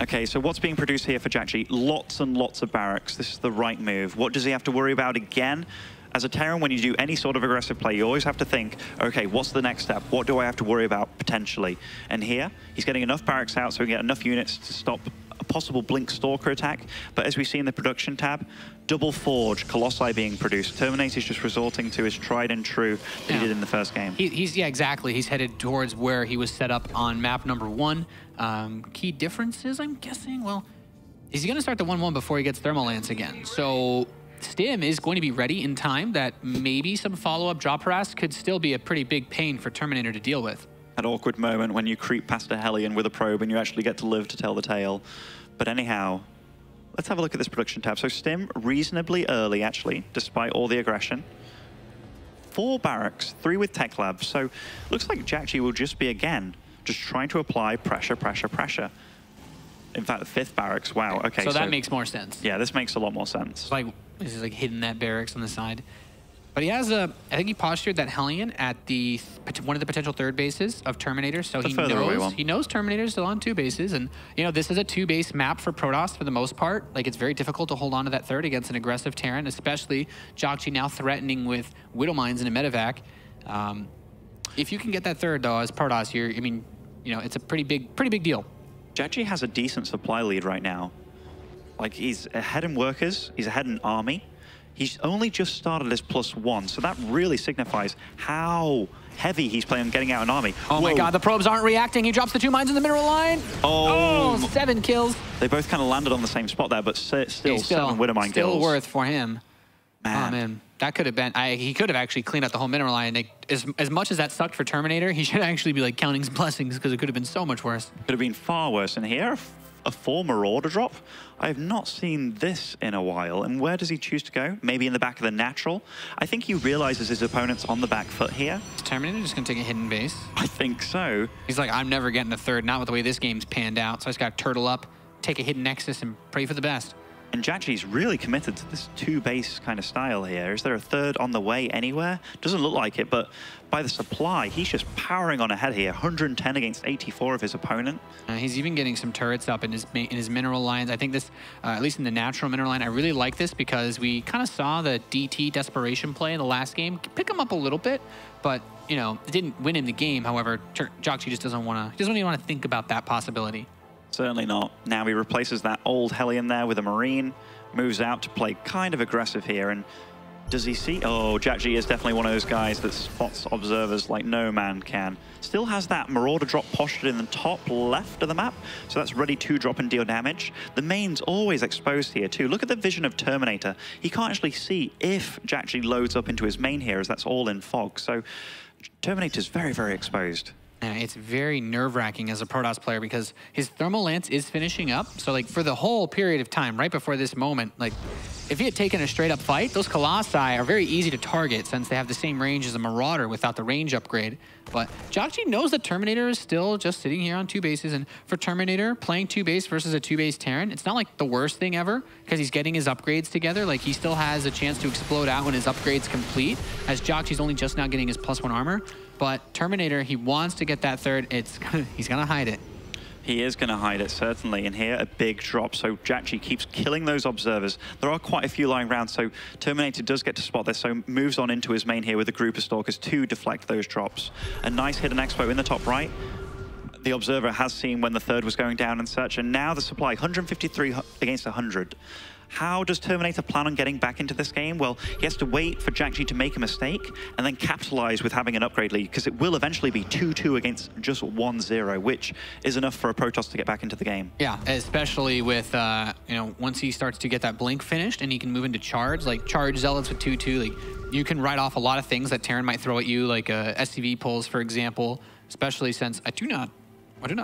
Okay, so what's being produced here for JaeDong? Lots and lots of barracks. This is the right move. What does he have to worry about again? As a Terran, when you do any sort of aggressive play, you always have to think, okay, what's the next step? What do I have to worry about potentially? And here, he's getting enough barracks out so he can get enough units to stop a possible Blink Stalker attack. But as we see in the production tab, double Forge, Colossi being produced. Terminator's just resorting to his tried and true that he did in the first game. Yeah, exactly. He's headed towards where he was set up on map number 1. Key differences, I'm guessing? Well, he's going to start the 1-1 before he gets Thermal Lance again. So Stim is going to be ready in time. That maybe some follow-up drop harass could still be a pretty big pain for Terminator to deal with. That awkward moment when you creep past a Hellion with a probe and you actually get to live to tell the tale. But anyhow, let's have a look at this production tab. So Stim reasonably early, actually, despite all the aggression. 4 barracks, 3 with Tech Lab. So looks like JaeDong will just be, again, just trying to apply pressure, pressure, pressure. In fact, the 5th barracks, wow. Okay, so that makes more sense. Yeah, this makes a lot more sense. Like, this is like hidden that barracks on the side. But he has a, I think he postured that Hellion at the one of the potential third bases of Terminator, so he knows Terminator's still on 2 bases, and you know, this is a 2-base map for Protoss for the most part. Like, it's very difficult to hold on to that third against an aggressive Terran, especially JaeDong now threatening with Widow Mines in a medevac. If you can get that third though, as Protoss, I mean, you know, it's a pretty big deal. JaeDong has a decent supply lead right now. Like, he's ahead in workers, he's ahead in army. He's only just started as +1, so that really signifies how heavy he's playing on getting out an army. Oh my god, the probes aren't reacting. He drops the 2 mines in the middle of the line. Oh, 7 kills. They both kind of landed on the same spot there, but still 7 Widow Mine kills. Still worth for him. Man. Oh, man. That could have been, he could have actually cleaned up the whole mineral line. Like, as much as that sucked for Terminator, he should actually be like counting his blessings, because it could have been so much worse. Could have been far worse in here. A 4 Marauder drop. I have not seen this in a while. And where does he choose to go? Maybe in the back of the natural? I think he realizes his opponent's on the back foot here. Is Terminator just gonna take a hidden base? I think so. He's like, I'm never getting a third, not with the way this game's panned out. So I just gotta turtle up, take a hidden nexus, and pray for the best. And JaeDong's really committed to this 2-base kind of style here. Is there a third on the way anywhere? Doesn't look like it, but by the supply, he's just powering on ahead here. 110 against 84 of his opponent. He's even getting some turrets up in his mineral lines. I think this, at least in the natural mineral line, I really like this because we kind of saw the DT desperation play in the last game pick him up a little bit, but you know, it didn't win him the game. However, JaeDong just doesn't want to, he doesn't even want to think about that possibility. Certainly not. Now he replaces that old Hellion there with a Marine, moves out to play kind of aggressive here, and does he see? Oh, JaeDong is definitely one of those guys that spots observers like no man can. Still has that Marauder drop postured in the top left of the map, so that's ready to drop and deal damage. The main's always exposed here too. Look at the vision of Terminator. He can't actually see if JaeDong loads up into his main here, as that's all in fog. So Terminator's very, very exposed. It's very nerve-wracking as a Protoss player because his Thermal Lance is finishing up. So, like, for the whole period of time, right before this moment, like, if he had taken a straight-up fight, those Colossi are very easy to target since they have the same range as a Marauder without the range upgrade. But JaeDong knows that Terminator is still just sitting here on two bases, and for Terminator, playing two base versus a two-base Terran, it's not, like, the worst thing ever because he's getting his upgrades together. Like, he still has a chance to explode out when his upgrade's complete, as JaeDong's only just now getting his +1 armor. But Terminator, he wants to get that third. He's going to hide it. He is going to hide it, certainly. And here, a big drop. So JaeDong keeps killing those observers. There are quite a few lying around, so Terminator does get to spot this. So moves on into his main here with a group of Stalkers to deflect those drops. A nice hidden expo in the top right. The observer has seen when the third was going down and such. And now the supply, 153 against 100. How does Terminator plan on getting back into this game? Well, he has to wait for JaeDong to make a mistake and then capitalize with having an upgrade lead, because it will eventually be 2-2 against just 1-0, which is enough for a Protoss to get back into the game. Yeah, especially with, you know, once he starts to get that blink finished and he can move into charge, like charge Zealots with 2-2, like you can write off a lot of things that Terran might throw at you, like SCV pulls, for example, especially since I do not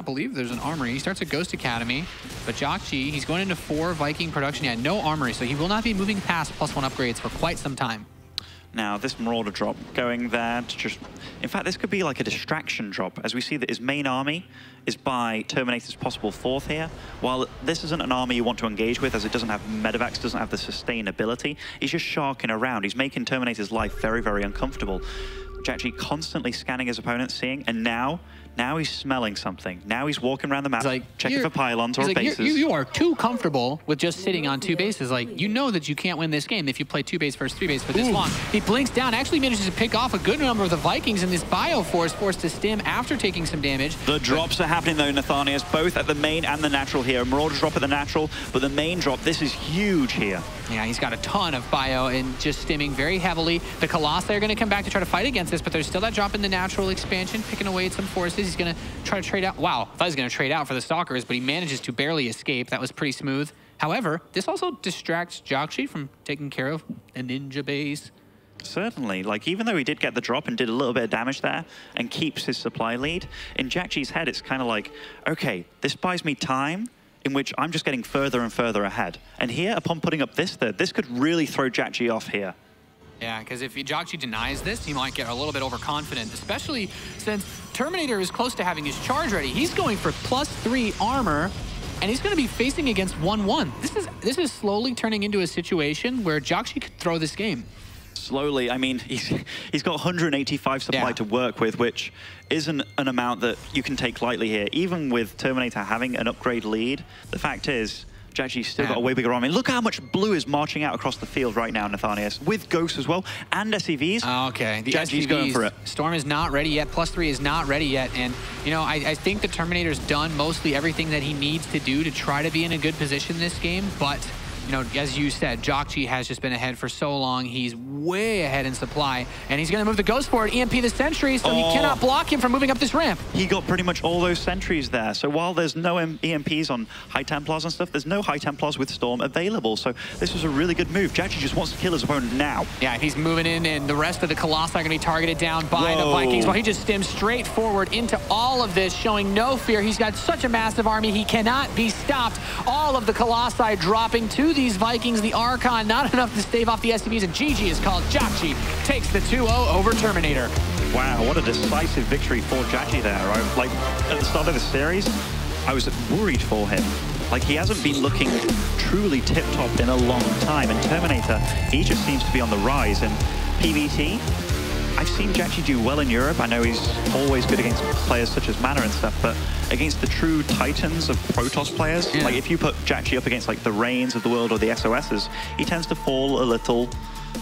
believe there's an armory. He starts at Ghost Academy, but JaeDong, he's going into 4 Viking production. He had no armory, so he will not be moving past +1 upgrades for quite some time. Now, this Marauder drop going there to just... In fact, this could be like a distraction drop, as we see that his main army is by Terminator's possible 4th here. While this isn't an army you want to engage with, as it doesn't have medevacs, doesn't have the sustainability, he's just sharking around. He's making Terminator's life very, very uncomfortable. JaeDong constantly scanning his opponent, seeing, and now he's smelling something. Now he's walking around the map, like, checking for pylons or bases. You are too comfortable with just sitting on two bases. Like, you know that you can't win this game if you play two base versus three base for this long. He blinks down, actually manages to pick off a good number of the Vikings, and this bio force forced to stim after taking some damage. The drops are happening though, Nathanias, both at the main and the natural here. Marauder drop at the natural, but the main drop, this is huge here. Yeah, he's got a ton of bio and just stimming very heavily. The Colossi are going to come back to try to fight against this, but there's still that drop in the natural expansion, picking away at some forces. He's going to try to trade out. Wow, I thought he was going to trade out for the Stalkers, but he manages to barely escape. That was pretty smooth. However, this also distracts JaeDong from taking care of a ninja base. Certainly. Like, even though he did get the drop and did a little bit of damage there and keeps his supply lead, in JaeDong's head, it's kind of like, okay, this buys me time in which I'm just getting further and further ahead. And here, upon putting up this third, this could really throw JaeDong off here. Yeah, because if JaeDong denies this, he might get a little bit overconfident, especially since Terminator is close to having his charge ready. He's going for +3 armor, and he's going to be facing against 1-1. This is slowly turning into a situation where JaeDong could throw this game. Slowly, I mean, he's got 185 supply to work with, which isn't an amount that you can take lightly here. Even with Terminator having an upgrade lead, the fact is, JaeDong's still got a way bigger army. Look how much blue is marching out across the field right now, Nathanias, with ghosts as well, and SCVs. Okay, the JaeDong's going for it. Storm is not ready yet, +3 is not ready yet, and, you know, I think the Terminator's done mostly everything that he needs to do to try to be in a good position this game, but, you know, as you said, JaeDong has just been ahead for so long. He's way ahead in supply, and he's going to move the Ghost forward, EMP the Sentry, so he cannot block him from moving up this ramp. He got pretty much all those Sentries there. So while there's no EMPs on High Templars and stuff, there's no High Templars with Storm available. So this was a really good move. JaeDong just wants to kill his opponent now. Yeah, he's moving in, and the rest of the Colossi are going to be targeted down by the Vikings, while he just stems straight forward into all of this, showing no fear. He's got such a massive army, he cannot be stopped. All of the Colossi dropping to these Vikings, the Archon, not enough to stave off the SCVs, and GG is called. JaeDong takes the 2-0 over Terminator. Wow, what a decisive victory for JaeDong there. Right? Like, at the start of the series, I was worried for him. Like, he hasn't been looking truly tip-top in a long time, and Terminator, he just seems to be on the rise, and PVT, I've seen JaeDong do well in Europe. I know he's always good against players such as Mana and stuff, but against the true titans of Protoss players, like if you put JaeDong up against like the Rains of the world or the SOSs, he tends to fall a little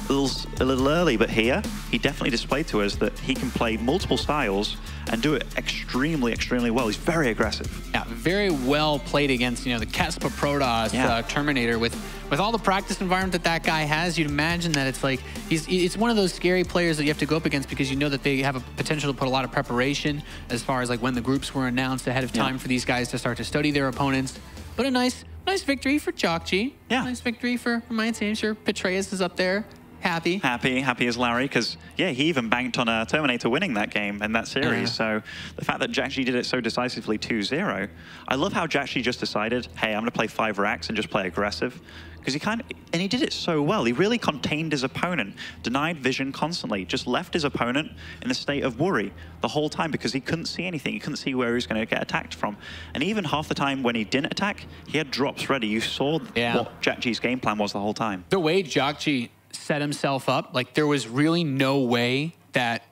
a little early, but here he definitely displayed to us that he can play multiple styles and do it extremely well. He's very aggressive. Yeah, very well played against, you know, the Kespa Protoss, Terminator. With all the practice environment that that guy has, you'd imagine that it's like, it's one of those scary players that you have to go up against because you know that they have a potential to put a lot of preparation as far as like when the groups were announced ahead of time for these guys to start to study their opponents. But a nice victory for JaeDong. Yeah. Nice victory for My Insanity. I'm sure Petraeus is up there. Happy. Happy as Larry, because, yeah, he even banked on Terminator winning that game and that series. So the fact that JaeDong did it so decisively 2-0, I love how JaeDong just decided, hey, I'm going to play 5 racks and just play aggressive. Because he kind of, and he did it so well. He really contained his opponent, denied vision constantly, just left his opponent in a state of worry the whole time because he couldn't see anything. He couldn't see where he was going to get attacked from. And even half the time when he didn't attack, he had drops ready. You saw what JaeDong's game plan was the whole time. The way JaeDong set himself up, like there was really no way that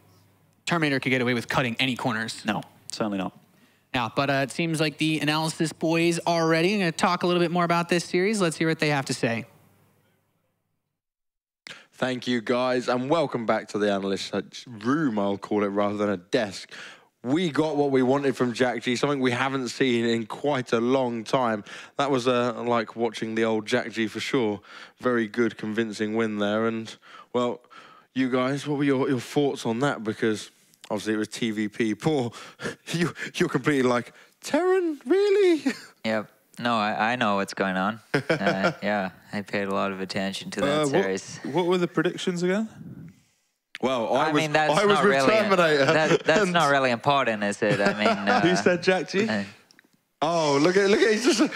Terminator could get away with cutting any corners. No, certainly not. Yeah, but it seems like the analysis boys are ready. I'm going to talk a little bit more about this series. Let's hear what they have to say. Thank you, guys, and welcome back to the analyst room, I'll call it, rather than a desk. We got what we wanted from JaeDong, something we haven't seen in quite a long time. That was like watching the old JaeDong for sure. Very good, convincing win there. And, well, you guys, what were your thoughts on that? Because obviously, it was TVP. Paul, you're completely like, Terran, really? Yeah. No, I know what's going on. Yeah, I paid a lot of attention to that series. What were the predictions again? Well, I mean, that's not really Terminator. That's not really important, is it? I mean, who said JaeDong? Oh, look at he's just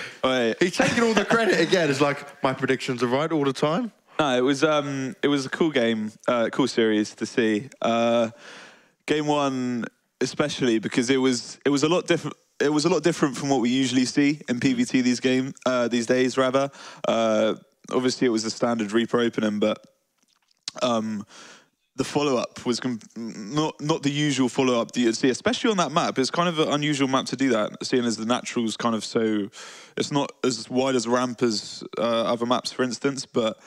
he's taking all the credit again. It's like my predictions are right all the time. No, it was a cool game, cool series to see. Game one, especially because it was a lot different. It was a lot different from what we usually see in PvT these days. Rather, obviously it was the standard Reaper opening, but the follow up was not the usual follow up that you'd see, especially on that map. It's kind of an unusual map to do that, seeing as the natural's kind of so it's not as wide as ramp as other maps, for instance. But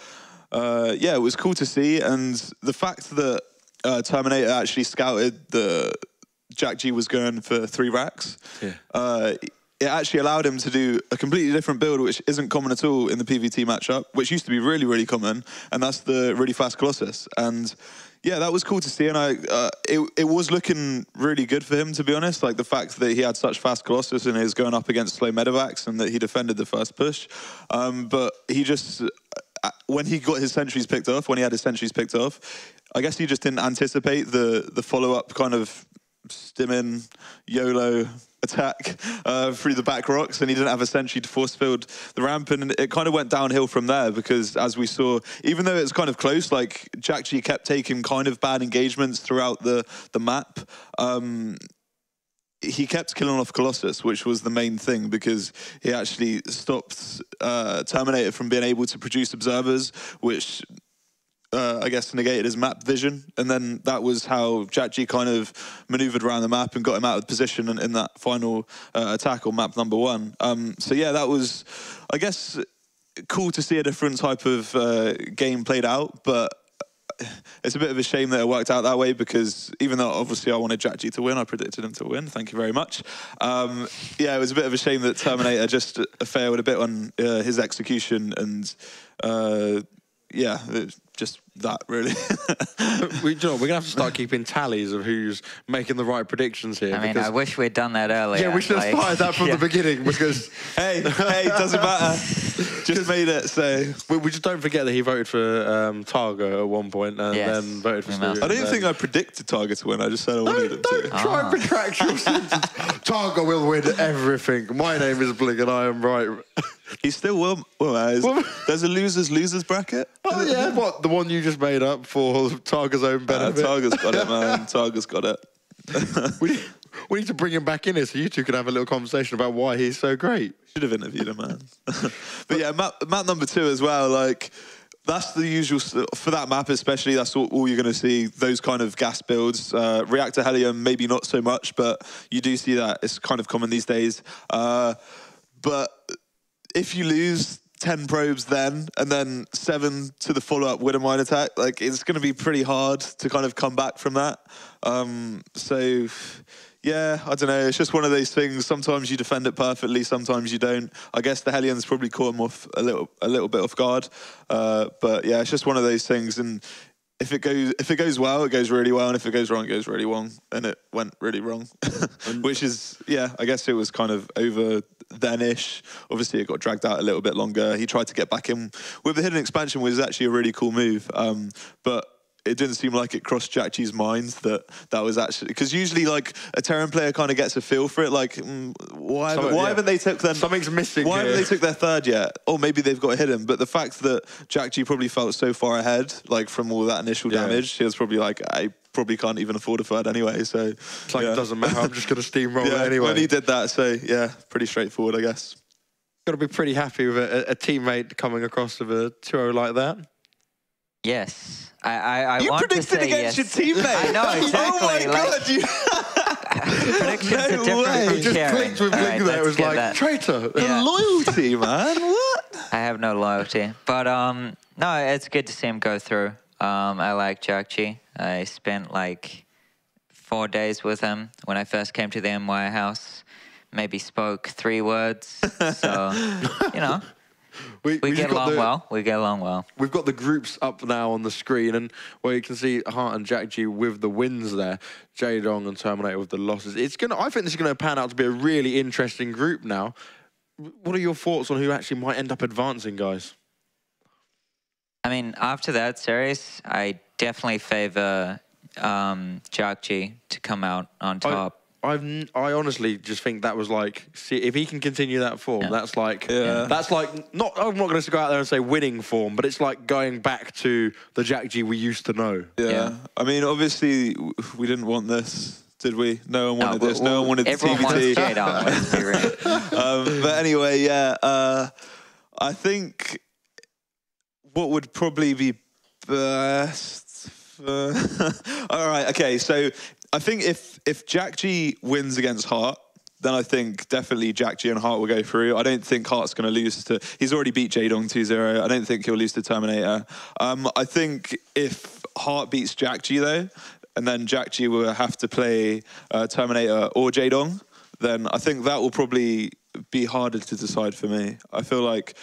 yeah, it was cool to see, and the fact that Terminator actually scouted that JaeDong was going for 3 racks. Yeah. It actually allowed him to do a completely different build, which isn't common at all in the PvT matchup, which used to be really, really common, and that's the really fast Colossus. And yeah, that was cool to see, and it was looking really good for him, to be honest. Like the fact that he had such fast Colossus and he was going up against slow medevacs and that he defended the first push. But he just, when he got his sentries picked off, when he had his sentries picked off, I guess he just didn't anticipate the follow-up kind of stimming, YOLO attack through the back rocks, and he didn't have a sentry to force field the ramp, and it kind of went downhill from there because, as we saw, even though it was kind of close, like JaeDong kept taking kind of bad engagements throughout the map. He kept killing off Colossus, which was the main thing, because he actually stopped Terminator from being able to produce observers, which I guess negated his map vision. And then that was how JaeDong kind of maneuvered around the map and got him out of position in that final attack on map number 1. So yeah, that was, I guess, cool to see a different type of game played out, but it's a bit of a shame that it worked out that way, because even though obviously I wanted JaeDong to win, I predicted him to win, thank you very much. Yeah, it was a bit of a shame that Terminator just failed a bit on his execution, and yeah, just that really. We're gonna have to start keeping tallies of who's making the right predictions here. I mean, I wish we'd done that earlier. Yeah, we should have started that from the beginning, because hey, it doesn't matter. Just made it. So we just don't forget that he voted for Targa at one point, and then voted for Stuart. I don't think I predicted Targa to win. I just said I wanted him to. Don't try and retract your sentence. Targa will win everything. My name is Bling, and I am right. He still will. Well, there's a losers bracket. Oh yeah, what the one you just made up for Targa's own benefit? Targa's got it, man. Targa's got it. we need to bring him back in here so you two can have a little conversation about why he's so great. Should have interviewed him, man. But yeah, map number 2 as well. Like, that's the usual for that map, especially. That's all you're going to see, those kind of gas builds. Reactor helium, maybe not so much, but you do see that. It's kind of common these days. But if you lose, 10 probes then, and then 7 to the follow-up with a mine attack, like, it's going to be pretty hard to kind of come back from that. So, yeah, I don't know. It's just one of those things. Sometimes you defend it perfectly, sometimes you don't. I guess the Hellions probably caught him off a little bit off guard. But, yeah, it's just one of those things. And if it goes well, it goes really well. And if it goes wrong, it goes really wrong. And it went really wrong, which is, yeah, I guess it was kind of over then-ish. Obviously, it got dragged out a little bit longer. He tried to get back in with the hidden expansion, which is actually a really cool move. But it didn't seem like it crossed JaeDong's mind that was actually... Because usually, like, a Terran player kind of gets a feel for it. Like, why haven't they took them... Something's missing Why here. Haven't they took their third yet? Or maybe they've got it hidden. But the fact that JaeDong probably felt so far ahead, like, from all that initial damage, he was probably like, I probably can't even afford a third anyway, so... It's like, it doesn't matter, I'm just going to steamroll it anyway. And he did that, so, yeah, pretty straightforward, I guess. Got to be pretty happy with a teammate coming across with a 2-0 like that. Yes. You predicted against your teammate. I know, exactly. Oh my god, predictions are different from sharing. I just clicked with Bling there. It was like, traitor, loyalty, man, what? I have no loyalty. But, no, it's good to see him go through. I like JaeDong. I spent, like, 4 days with him when I first came to the NY house. Maybe spoke 3 words. So, you know. We get along well. We've got the groups up now on the screen, and where you can see Hart and JaeDong with the wins there, JaeDong and Terminator with the losses. I think this is gonna pan out to be a really interesting group now. What are your thoughts on who actually might end up advancing, guys? I mean, after that series, I definitely favour JaeDong to come out on top. I honestly just think that was like, see, if he can continue that form, that's like I'm not going to go out there and say winning form, but it's like going back to the JaeDong we used to know. Yeah. I mean, obviously, we didn't want this, did we? No one wanted this. No one wanted the TBT. JaeDong. But anyway, yeah, I think what would probably be best for... All right, okay, so... I think if JaeDong wins against Hart, then I think definitely JaeDong and Hart will go through. I don't think Hart's going to lose to... He's already beat JaeDong 2-0. I don't think he'll lose to Terminator. I think if Hart beats JaeDong, though, and then JaeDong will have to play Terminator or JaeDong, then I think that will probably be harder to decide for me. I feel like...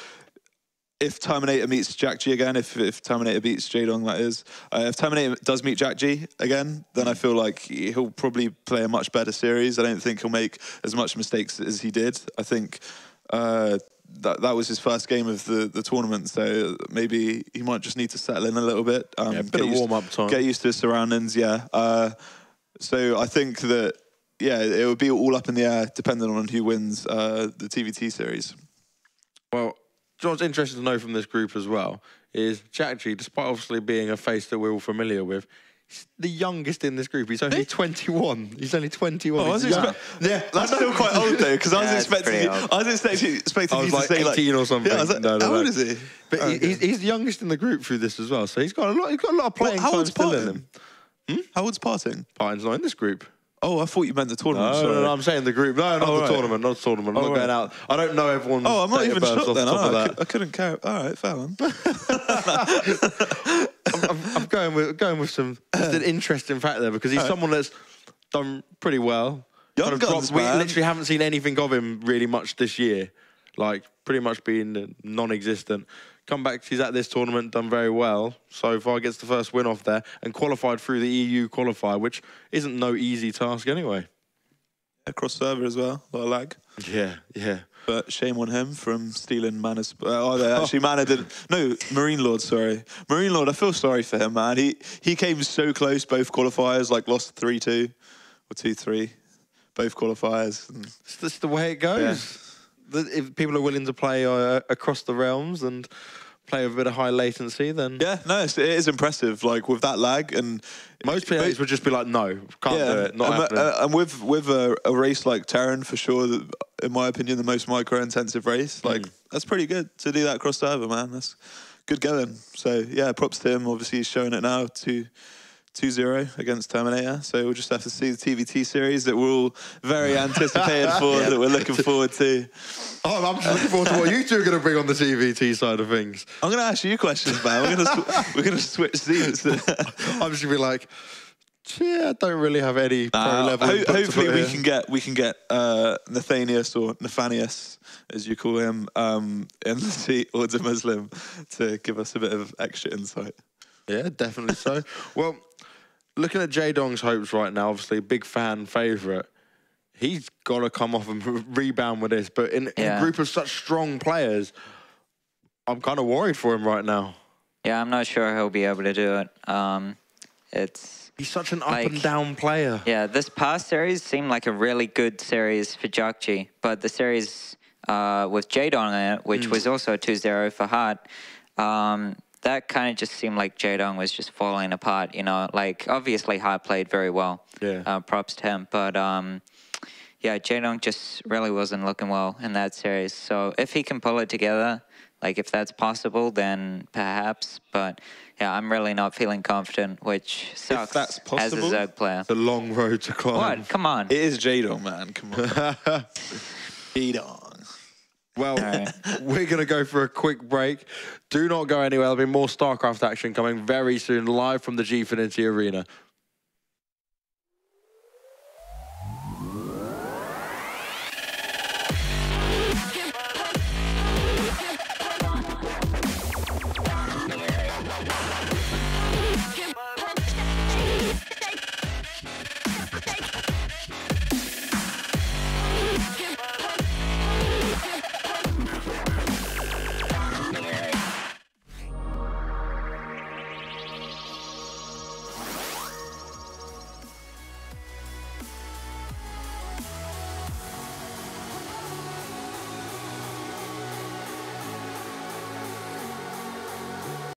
If Terminator meets JaeDong again, if Terminator beats JaeDong, that is. If Terminator does meet JaeDong again, then I feel like he'll probably play a much better series. I don't think he'll make as much mistakes as he did. I think that was his first game of the tournament, so maybe he might just need to settle in a little bit. A bit of warm-up time. Get used to his surroundings, yeah. So I think that, yeah, it would be all up in the air depending on who wins the TVT series. Well... What's interesting to know from this group as well is JaeDong, despite obviously being a face that we're all familiar with, he's the youngest in this group. He's only 21. He's only 21. Oh, yeah, that's still quite old though, because I was expecting you to say like 18 or something. Yeah, I was like, how old is he? But he's the youngest in the group through this as well, so he's got a lot of playing time still in him. How old's Parting? Parting's not in this group. Oh, I thought you meant the tournament. No, I'm saying the group. No, not the tournament, not the tournament. I'm not going out. I don't know everyone. Oh, I'm not even shocked then. I couldn't care. All right, fair one. I'm going with some just an interesting fact there, because he's someone that's done pretty well. Young guns, man. We literally haven't seen anything of him really much this year. Like, pretty much being non-existent. Come back, he's at this tournament, done very well so far, gets the first win off there, and qualified through the EU qualifier, which isn't no easy task anyway. Across server as well, a lot of lag. Yeah. But shame on him from stealing Mana's... Mana didn't... No, MarineLorD, sorry. MarineLorD, I feel sorry for him, man. He came so close, both qualifiers, like lost 3-2 or 2-3, both qualifiers. And... It's just the way it goes. Yeah. If people are willing to play across the realms and play with a bit of high latency, then... Yeah, no, it is impressive, like, with that lag, and... Most players would just be like, no, can't do it, not happening. And with a race like Terran, for sure, in my opinion, the most micro-intensive race, like, that's pretty good to do that cross-server, man. That's good going. So, yeah, props to him. Obviously, he's showing it now to... 2-0 against Terminator, so we'll just have to see the TVT series that we're all very anticipated for, that we're looking forward to. Oh, I'm just looking forward to what you two are going to bring on the TVT side of things. I'm going to ask you questions, man. We're going to switch seats. I'm just going to be like, yeah, I don't really have any pro level. Hopefully we can get Nathanias, or Nathanias as you call him, in the or DeMusliM to give us a bit of extra insight. Yeah, definitely so. Well, looking at JaeDong's hopes right now, obviously big fan favourite. He's got to come off and rebound with this, but in a group of such strong players, I'm kind of worried for him right now. Yeah, I'm not sure he'll be able to do it. He's such an up-and-down player. Yeah, this past series seemed like a really good series for JaeDong, but the series with JaeDong in it, which was also 2-0 for Hart, that kind of just seemed like JaeDong was just falling apart, you know? Like, obviously Hart played very well. Yeah. Props to him, but... yeah, JaeDong just really wasn't looking well in that series. So if he can pull it together, like if that's possible, then perhaps. But yeah, I'm really not feeling confident, which sucks. If that's possible, as a Zerg player, the long road to climb. What? Come on. It is JaeDong, man. Come on. JaeDong. Well, we're going to go for a quick break. Do not go anywhere. There'll be more StarCraft action coming very soon, live from the Gfinity Arena.